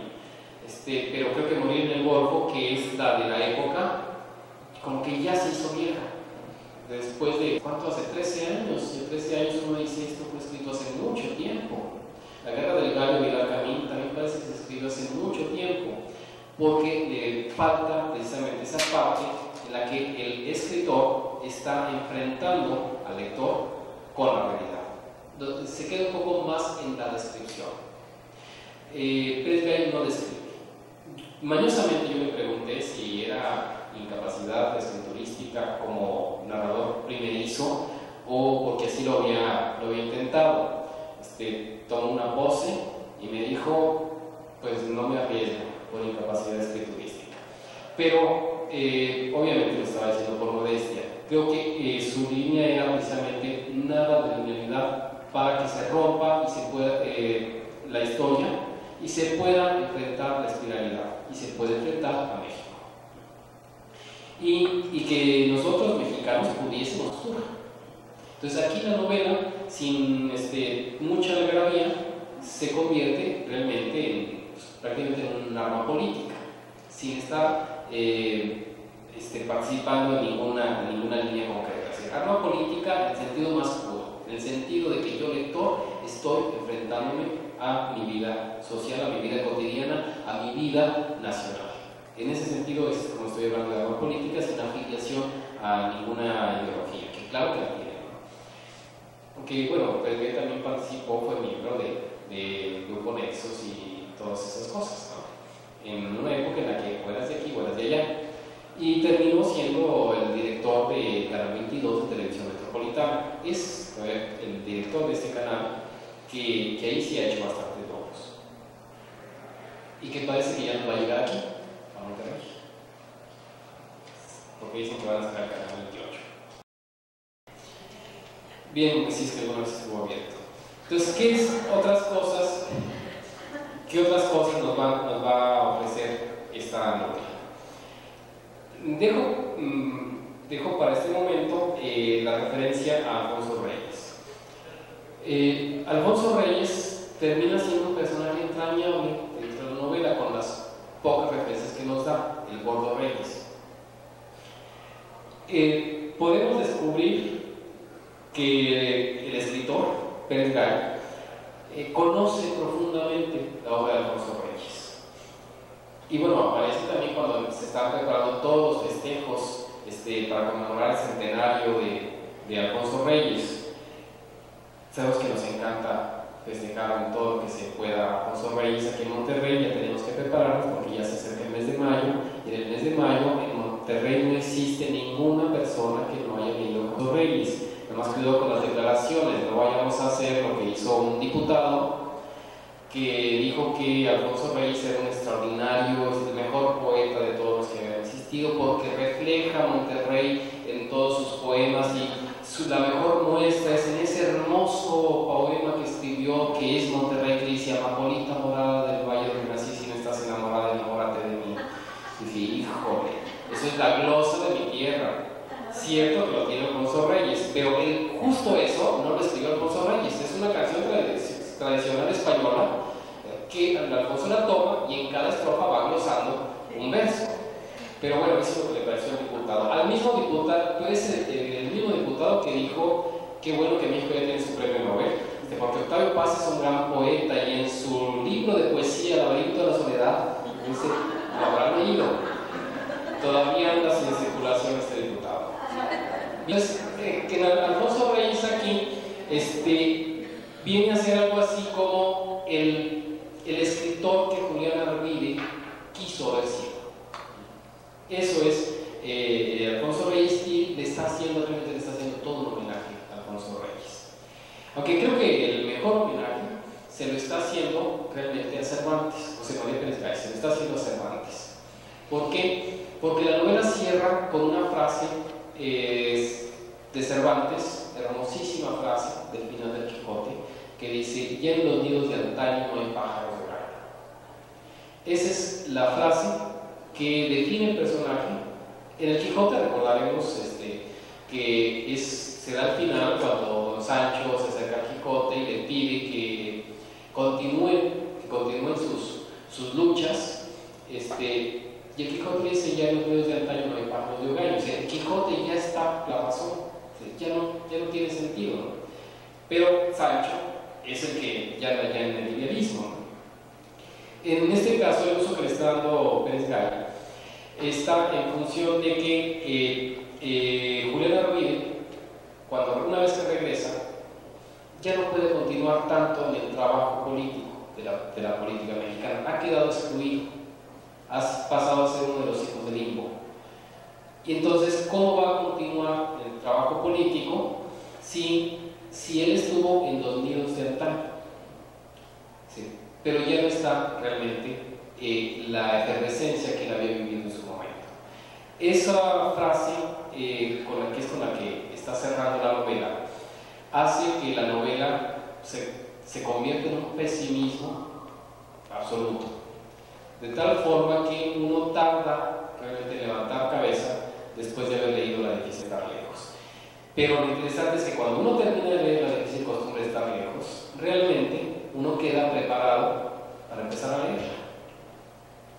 pero creo que Morir en el Golfo, que es la de la época, como que ya se hizo vieja. Después de, ¿cuánto? Hace 13 años. Hace 13 años uno dice, esto fue escrito hace mucho tiempo. La Guerra del Gallo y la Camín también parece que se escribió hace mucho tiempo, porque falta precisamente esa parte en la que el escritor está enfrentando al lector con la realidad. Entonces, se queda un poco más en la descripción. Pérez Gay no describe. Mañosamente yo me pregunté si era incapacidad escriturística como narrador primerizo o porque así lo había intentado. Tomó una pose y me dijo, pues no me arriesgo por incapacidad escriturística, pero obviamente lo estaba diciendo por modestia. Creo que su línea era precisamente nada de linealidad para que se rompa y se pueda la historia y se pueda enfrentar la espiralidad y se puede enfrentar a México. Y que nosotros mexicanos pudiésemos actuar. Entonces aquí la novela, sin mucha algarabía, se convierte realmente en, pues, prácticamente en un arma política, sin estar participando en ninguna línea concreta. Es decir, arma política en el sentido más puro, en el sentido de que yo, lector, estoy enfrentándome a mi vida social, a mi vida cotidiana, a mi vida nacional. En ese sentido es como estoy hablando de agua política, sin afiliación a ninguna ideología, que claro que la tiene. Porque, bueno, Pérez Gay también participó, fue miembro del grupo Nexos y todas esas cosas, ¿no? En una época en la que o eras de aquí o eras de allá. Y terminó siendo el director de Canal 22 de Televisión Metropolitana. Es el director de este canal que ahí sí ha hecho bastantes logros. Y que parece que ya no va a llegar aquí. Porque dicen que van a estar acá en el 28. Bien, pues sí, es que alguna vez estuvo abierto. Entonces, ¿qué otras cosas nos va a ofrecer esta novela? Dejo para este momento la referencia a Alfonso Reyes. Alfonso Reyes termina siendo un personaje entrañable dentro de la novela con las pocas referencias que nos da el Gordo Reyes. Podemos descubrir que el escritor Pérez Gay conoce profundamente la obra de Alfonso Reyes. Y bueno, aparece también cuando se están preparando todos los festejos para conmemorar el centenario de Alfonso Reyes. Sabemos que nos encanta festejar en todo lo que se pueda Alfonso Reyes aquí en Monterrey. Ya tenemos que prepararnos porque ya se acerca el mes de mayo, y en el mes de mayo en Monterrey no existe ninguna persona que no haya venido a Alfonso Reyes. Nada más cuidado con las declaraciones, no vayamos a hacer lo que hizo un diputado que dijo que Alfonso Reyes era un extraordinario, es el mejor poeta de todos los que han existido porque refleja a Monterrey en todos sus poemas, y la mejor muestra es en ese hermoso poema que escribió, que es Monterrey, que dice: Amapolita morada del valle donde nací, si no estás enamorada, enamórate de mí. Y dije, híjole, eso es la glosa de mi tierra. Cierto que lo tiene Alfonso Reyes, pero él, justo eso no lo escribió Alfonso Reyes. Es una canción tradicional española que Alfonso la toma y en cada estrofa va glosando un verso. Pero bueno, eso le pareció al diputado. Al mismo diputado, puede ser el mismo diputado que dijo qué bueno que México ya tiene su premio Nobel, porque Octavio Paz es un gran poeta y en su libro de poesía, Laberinto de la Soledad, dice, lo habrán leído. Todavía anda sin circulación este diputado. Entonces, que Alfonso Reyes aquí viene a hacer algo así como el escritor que Julián Arbide quiso haber sido. Eso es Alfonso Reyes, y le está haciendo, realmente le está haciendo todo un homenaje a Alfonso Reyes. Aunque creo que el mejor homenaje se lo está haciendo realmente a Cervantes, José María Pérez Gay, se lo está haciendo a Cervantes. ¿Por qué? Porque la novela cierra con una frase de Cervantes, hermosísima frase del final del Quijote, que dice: ya en los nidos de antaño no hay pájaros de grana. Esa es la frase que define el personaje. En el Quijote recordaremos que se da al final, cuando don Sancho se acerca al Quijote y le pide que continúen sus luchas, y el Quijote dice: ya en los medios de antaño no hay pájaros de hogaño. O sea, el Quijote ya está la razón, o sea, ya no tiene sentido, ¿no? Pero Sancho es el que ya anda en el idealismo, ¿no? En este caso, el uso que le está dando Pérez Gay está en función de que Julián Arbide, cuando una vez que regresa, ya no puede continuar tanto en el trabajo político de la política mexicana. Ha quedado excluido, has pasado a ser uno de los hijos del limbo. Y entonces, ¿cómo va a continuar el trabajo político si él estuvo en los nidos de antaño? ¿Sí? Pero ya no está realmente la efervescencia que él había vivido en su momento. Esa frase con la que está cerrando la novela hace que la novela se convierta en un pesimismo absoluto, de tal forma que uno tarda realmente en levantar cabeza después de haber leído La difícil estar lejos. Pero lo interesante es que cuando uno termina de leer La difícil costumbre de estar lejos, realmente uno queda preparado para empezar a leerla.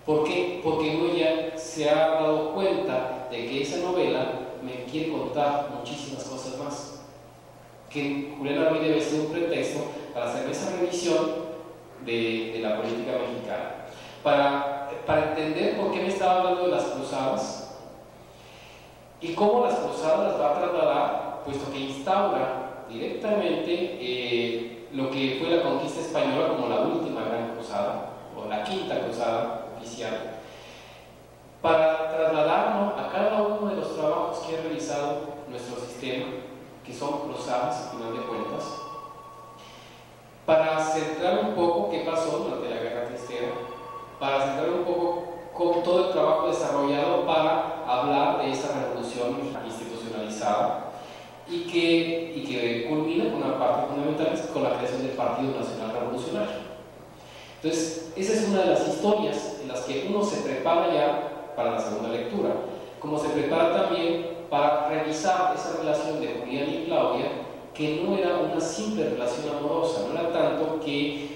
¿Por qué? Porque uno ya se ha dado cuenta de que esa novela me quiere contar muchísimas cosas más, que Julián Arbide debe ser un pretexto para hacer esa revisión de la política mexicana, para entender por qué me estaba hablando de las cruzadas y cómo las cruzadas las va a trasladar, puesto que instaura directamente lo que fue la conquista española como la última gran cruzada, o la quinta cruzada oficial, para trasladarnos a cada uno de los trabajos que ha realizado nuestro sistema, que son cruzadas, al final de cuentas, para centrar un poco qué pasó durante la Guerra Cristera, para centrar un poco con todo el trabajo desarrollado para hablar de esa revolución institucionalizada y que culmina con una parte fundamental, con la creación del Partido Nacional Revolucionario. Entonces, esa es una de las historias en las que uno se prepara ya para la segunda lectura, como se prepara también para revisar esa relación de Julián y Claudia, que no era una simple relación amorosa, no era tanto que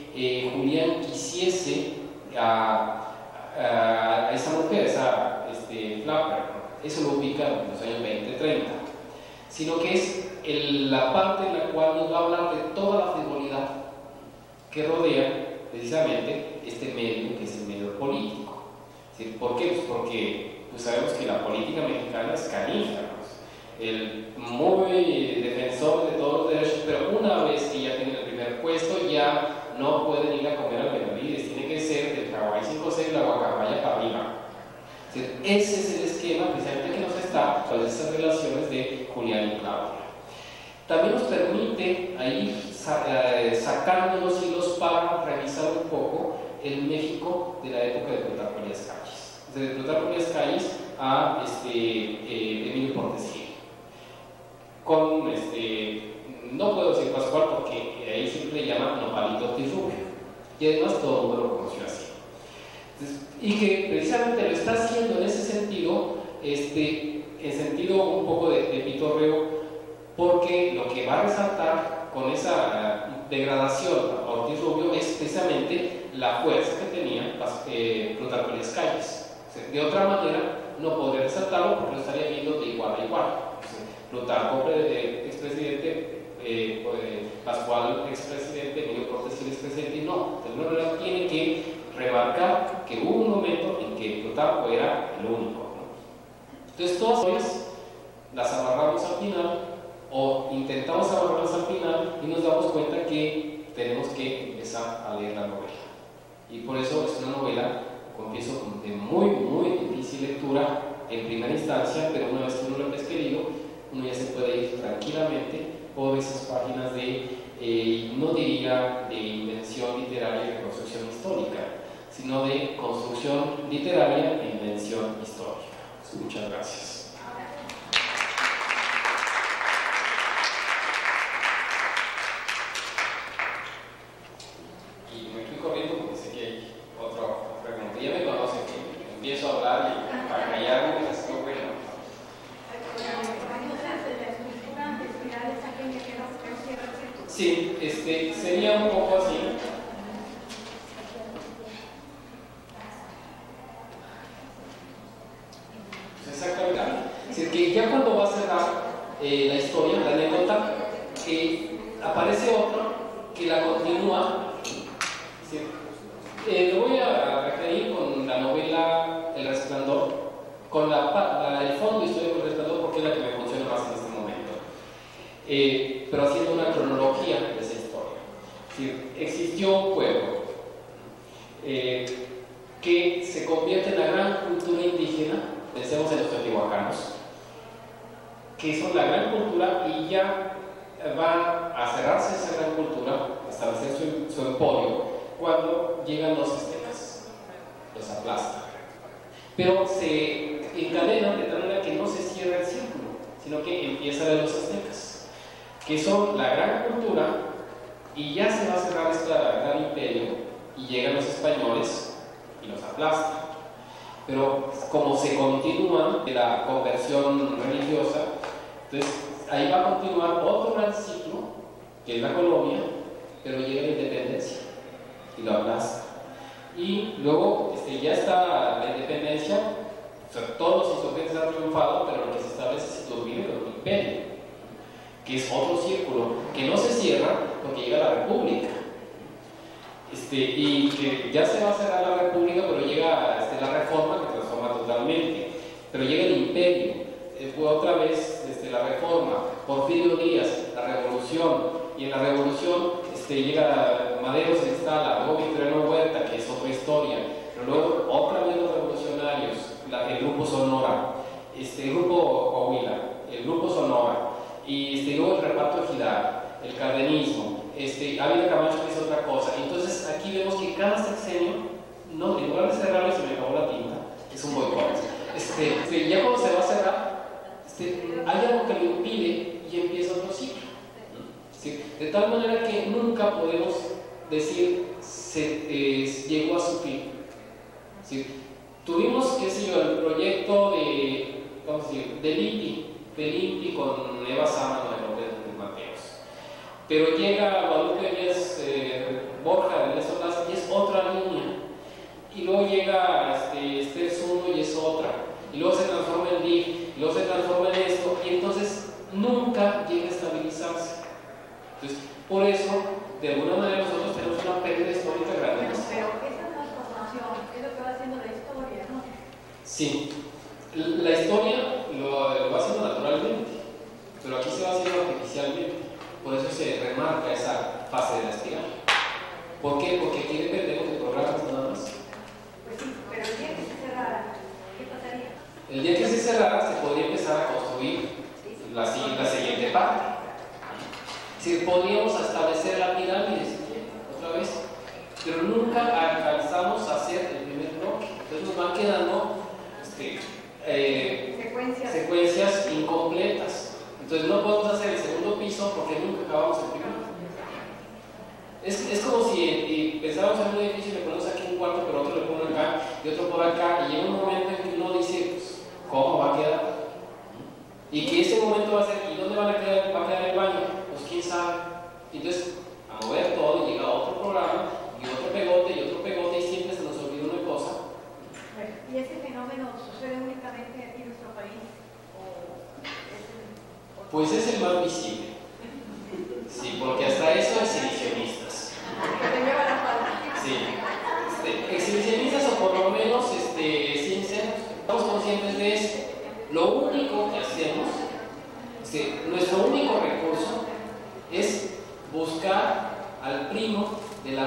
Julián quisiese a esa mujer, Flapper, eso lo ubica en los años 20-30, sino que es la parte en la cual nos va a hablar de toda la frivolidad que rodea precisamente este medio, que es el medio político. ¿Sí? ¿Por qué? Pues porque sabemos que la política mexicana es canija, ¿no? El muy defensor de todos los derechos, pero una vez que ya tiene el primer puesto, ya no pueden ir a comer al Benavides, tiene que ser del Hawái 5C y la guacamaya para arriba. ¿Sí? Ese es el esquema precisamente que nos está con esas relaciones de Julián y Claudia. También nos permite ahí sacando los hilos para revisar un poco el México de la época de Plutarco Elías Calles. Desde Plutarco Elías Calles a Emilio Portesí, con no puedo decir Pascual porque ahí siempre le llaman Nopalito Ortiz Rubio, y además todo el mundo lo conoció así. Entonces, y que precisamente lo está haciendo en ese sentido, en sentido un poco de pitorreo, porque lo que va a resaltar con esa degradación a Ortiz Rubio es precisamente la fuerza que tenía Plutarco Elías Calles. De otra manera, no podría resaltarlo porque lo estaría viendo de igual a igual. Plutarco, expresidente, Pascual, expresidente, Emilio Cortés, expresidente, no. De alguna manera tiene que remarcar que hubo un momento en que Plutarco era el único, ¿no? Entonces, todas las amarramos al final o intentamos amarrarlas al final y nos damos cuenta que tenemos que empezar a leer la novela. Y por eso es una novela, confieso, de muy difícil lectura en primera instancia, pero una vez que uno lo ha pesquerido, uno ya se puede ir tranquilamente por esas páginas de, no diría de invención literaria y reconstrucción histórica, sino de construcción literaria e invención histórica. Pues muchas gracias.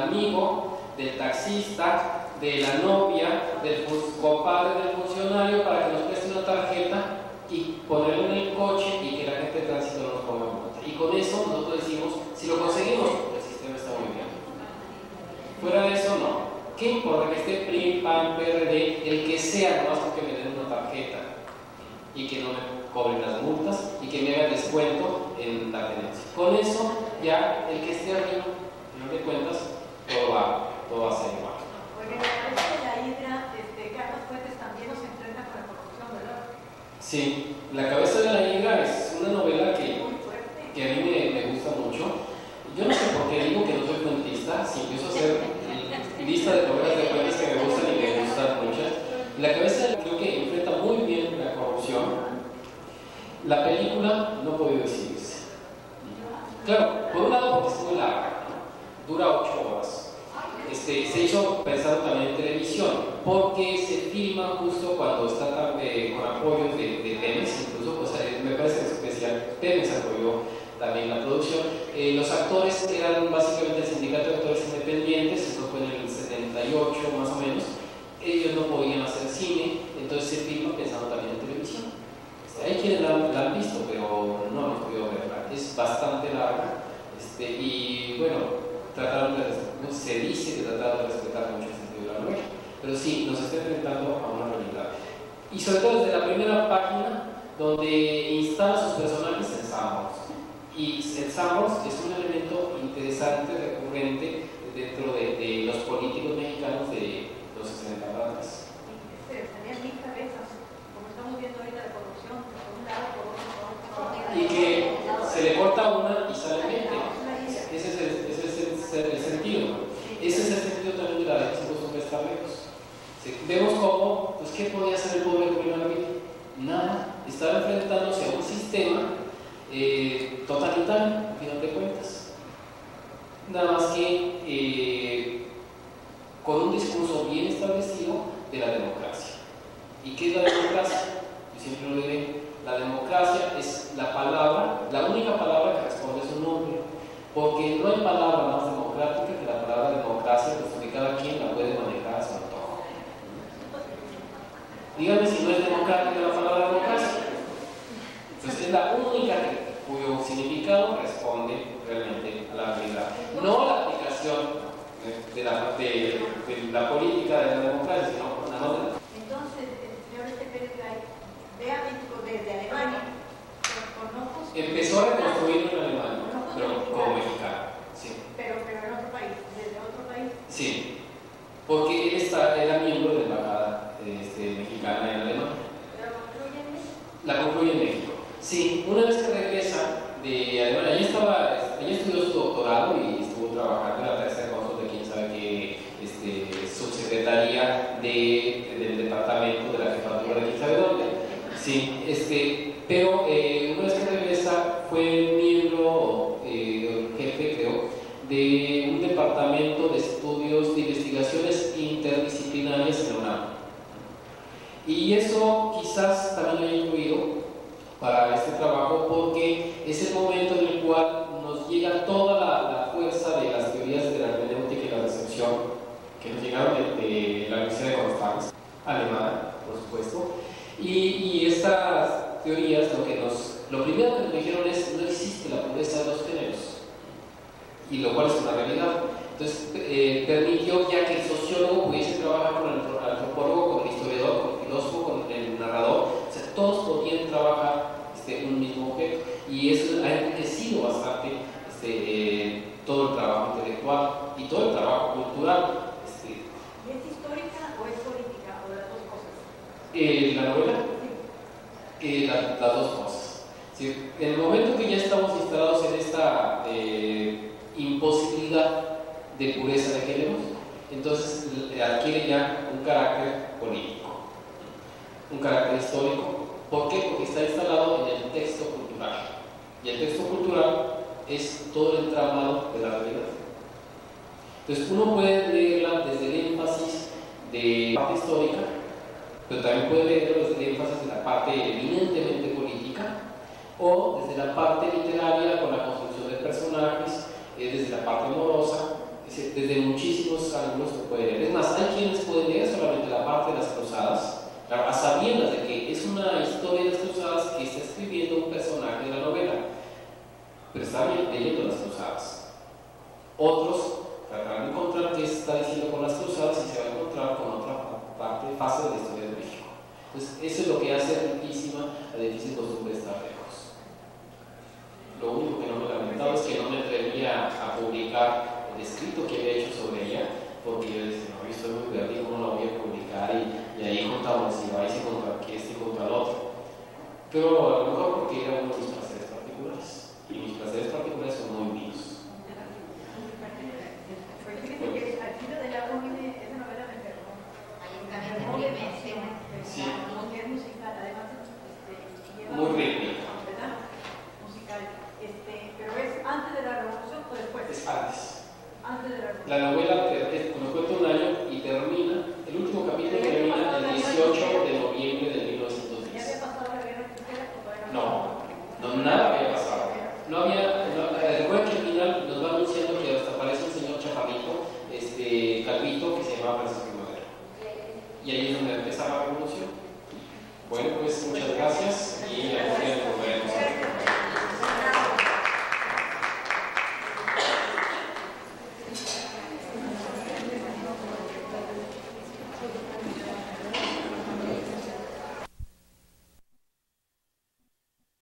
amigo, del taxista, de la novia, del compadre del funcionario, para que nos preste una tarjeta y ponerlo en el coche y que la gente de tránsito no nos ponga en cuenta. Y con eso nosotros decimos, si lo conseguimos, el sistema está muy bien. Fuera de eso, no. ¿Qué importa que esté PRI, PAN, PRD, el que sea, nomás porque me den una tarjeta y que no me cobren las multas y que me hagan descuento en la tenencia? Con eso, ya el que esté arriba, no te cuentas, todo va a ser igual. Porque la hidra, Carlos Fuentes también nos enfrenta con la corrupción, ¿verdad? Sí, La cabeza de la hidra es una novela que a mí me gusta mucho. Yo no sé por qué digo que no soy cuentista, si empiezo a hacer lista de novelas de cuentas que me gustan y me gustan muchas. La cabeza de la creo que enfrenta muy bien la corrupción. La película no ha podido decidirse. Claro, por un lado porque es muy larga, dura 8 horas. Se hizo pensando también en televisión, porque se filma justo cuando está con apoyo de Temes, incluso pues, me parece en especial Temes apoyó también la producción. Los actores eran básicamente el sindicato de actores independientes, eso fue en el 78 más o menos, ellos no podían hacer cine, entonces se filma pensando también en televisión. Hay quienes la han visto, pero no han podido verla, es bastante larga, y bueno, trataron de, no se dice que trataron de respetar mucho el sentido de la novela, pero sí, nos está enfrentando a una realidad. Y sobre todo desde la primera página, donde instala a sus personajes en Samos. Y el Samos es un elemento interesante, recurrente, dentro de los políticos mexicanos de los 60 para atrás. Tenían mil cabezas, como estamos viendo ahorita la corrupción, por un lado, por otro. Y que se le corta una y sale 20. Ese es el sentido. Ese es el sentido también de la ley de los prestamentos. Vemos cómo, pues, ¿qué podía hacer el pobre con la vida? Nada. Estaba enfrentándose a un sistema totalitario, al final de cuentas. Nada más que con un discurso bien establecido de la democracia. ¿Y qué es la democracia? Yo siempre lo diré. La democracia es la palabra, la única palabra que responde a su nombre. Porque no hay palabra más democrática que la palabra democracia, puesto que cada quien la puede manejar a su antojo. Dígame si no es democrática la palabra democracia. Entonces es la única cuyo significado responde realmente a la realidad. No la aplicación de la política de la democracia, sino una otra. Entonces, el señor Pérez Gay ve a México desde Alemania. Empezó a reconstruirlo en Alemania, pero como mexicano, sí. Pero en otro país, desde otro país. Sí, porque él era miembro de la embajada mexicana en Alemania. ¿La concluye en México? La concluye en México. Sí, una vez que regresa de Alemania, ella estudió su doctorado y estuvo trabajando en la tercera consul de quién sabe qué subsecretaría del departamento de la jefatura de quién sabe dónde. Sí, pero una vez que regresa fue miembro jefe, creo, de un departamento de estudios de investigaciones interdisciplinarias en la UNAM. Y eso quizás también ha influido para este trabajo, porque es el momento en el cual nos llega toda la fuerza de las teorías de la hermenéutica y la recepción, que nos llegaron de la Universidad de Constanza, alemana, por supuesto. Y estas teorías lo primero que nos dijeron es no existe la pobreza de los géneros, y lo cual es una realidad. Entonces permitió ya que el sociólogo pudiese trabajar con el antropólogo, con el historiador, con el filósofo, con el narrador, o sea, todos podían trabajar un mismo objeto, y eso ha enriquecido bastante todo el trabajo intelectual y todo el trabajo cultural. ¿Y es histórica o es política, o las dos cosas? La novela, las dos cosas. Sí, en el momento que ya estamos instalados en esta imposibilidad de pureza de géneros, entonces adquiere ya un carácter político, un carácter histórico. ¿Por qué? Porque está instalado en el texto cultural, y el texto cultural es todo el entramado de la realidad. Entonces uno puede leerla desde el énfasis de la parte histórica, pero también puede leerlo desde el énfasis de la parte eminentemente política, o desde la parte literaria con la construcción de personajes, desde la parte amorosa, desde muchísimos ángulos que pueden leer. Es más, hay quienes pueden leer solamente la parte de las cruzadas, a sabiendas de que es una historia de las cruzadas que está escribiendo un personaje de la novela, pero está leyendo las cruzadas. Otros tratarán de encontrar qué se está diciendo con las cruzadas y se va a encontrar con otra parte, fase de la historia de México. Entonces, eso es lo que hace riquísima la difícil costumbre de estar lejos. Lo único que no me lamentaba es que no me atrevía a publicar el escrito que había hecho sobre ella, porque yo decía, no, yo estoy muy verde, ¿cómo la voy a publicar? Y ahí contamos, si vais y contra que este contra el otro. Pero a lo mejor porque era uno de mis placeres particulares, y mis placeres particulares son muy míos. Pues fíjate que al filo de la UNI esa novela me pegó. Hay un cambio de la mujer musical, además muy rítmica, ¿verdad? Musical. Pero es antes de la revolución o después. Es antes. La novela nos cuenta un año y termina, el último capítulo termina el 18 de noviembre de 1910. ¿Ya había pasado la guerra cristera? No, nada había pasado. Recuerda que al final nos va anunciando que hasta aparece un señor chaparrito, calvito, que se llamaba Francisco Madero. Y ahí es donde empieza la revolución. Bueno, pues muchas gracias.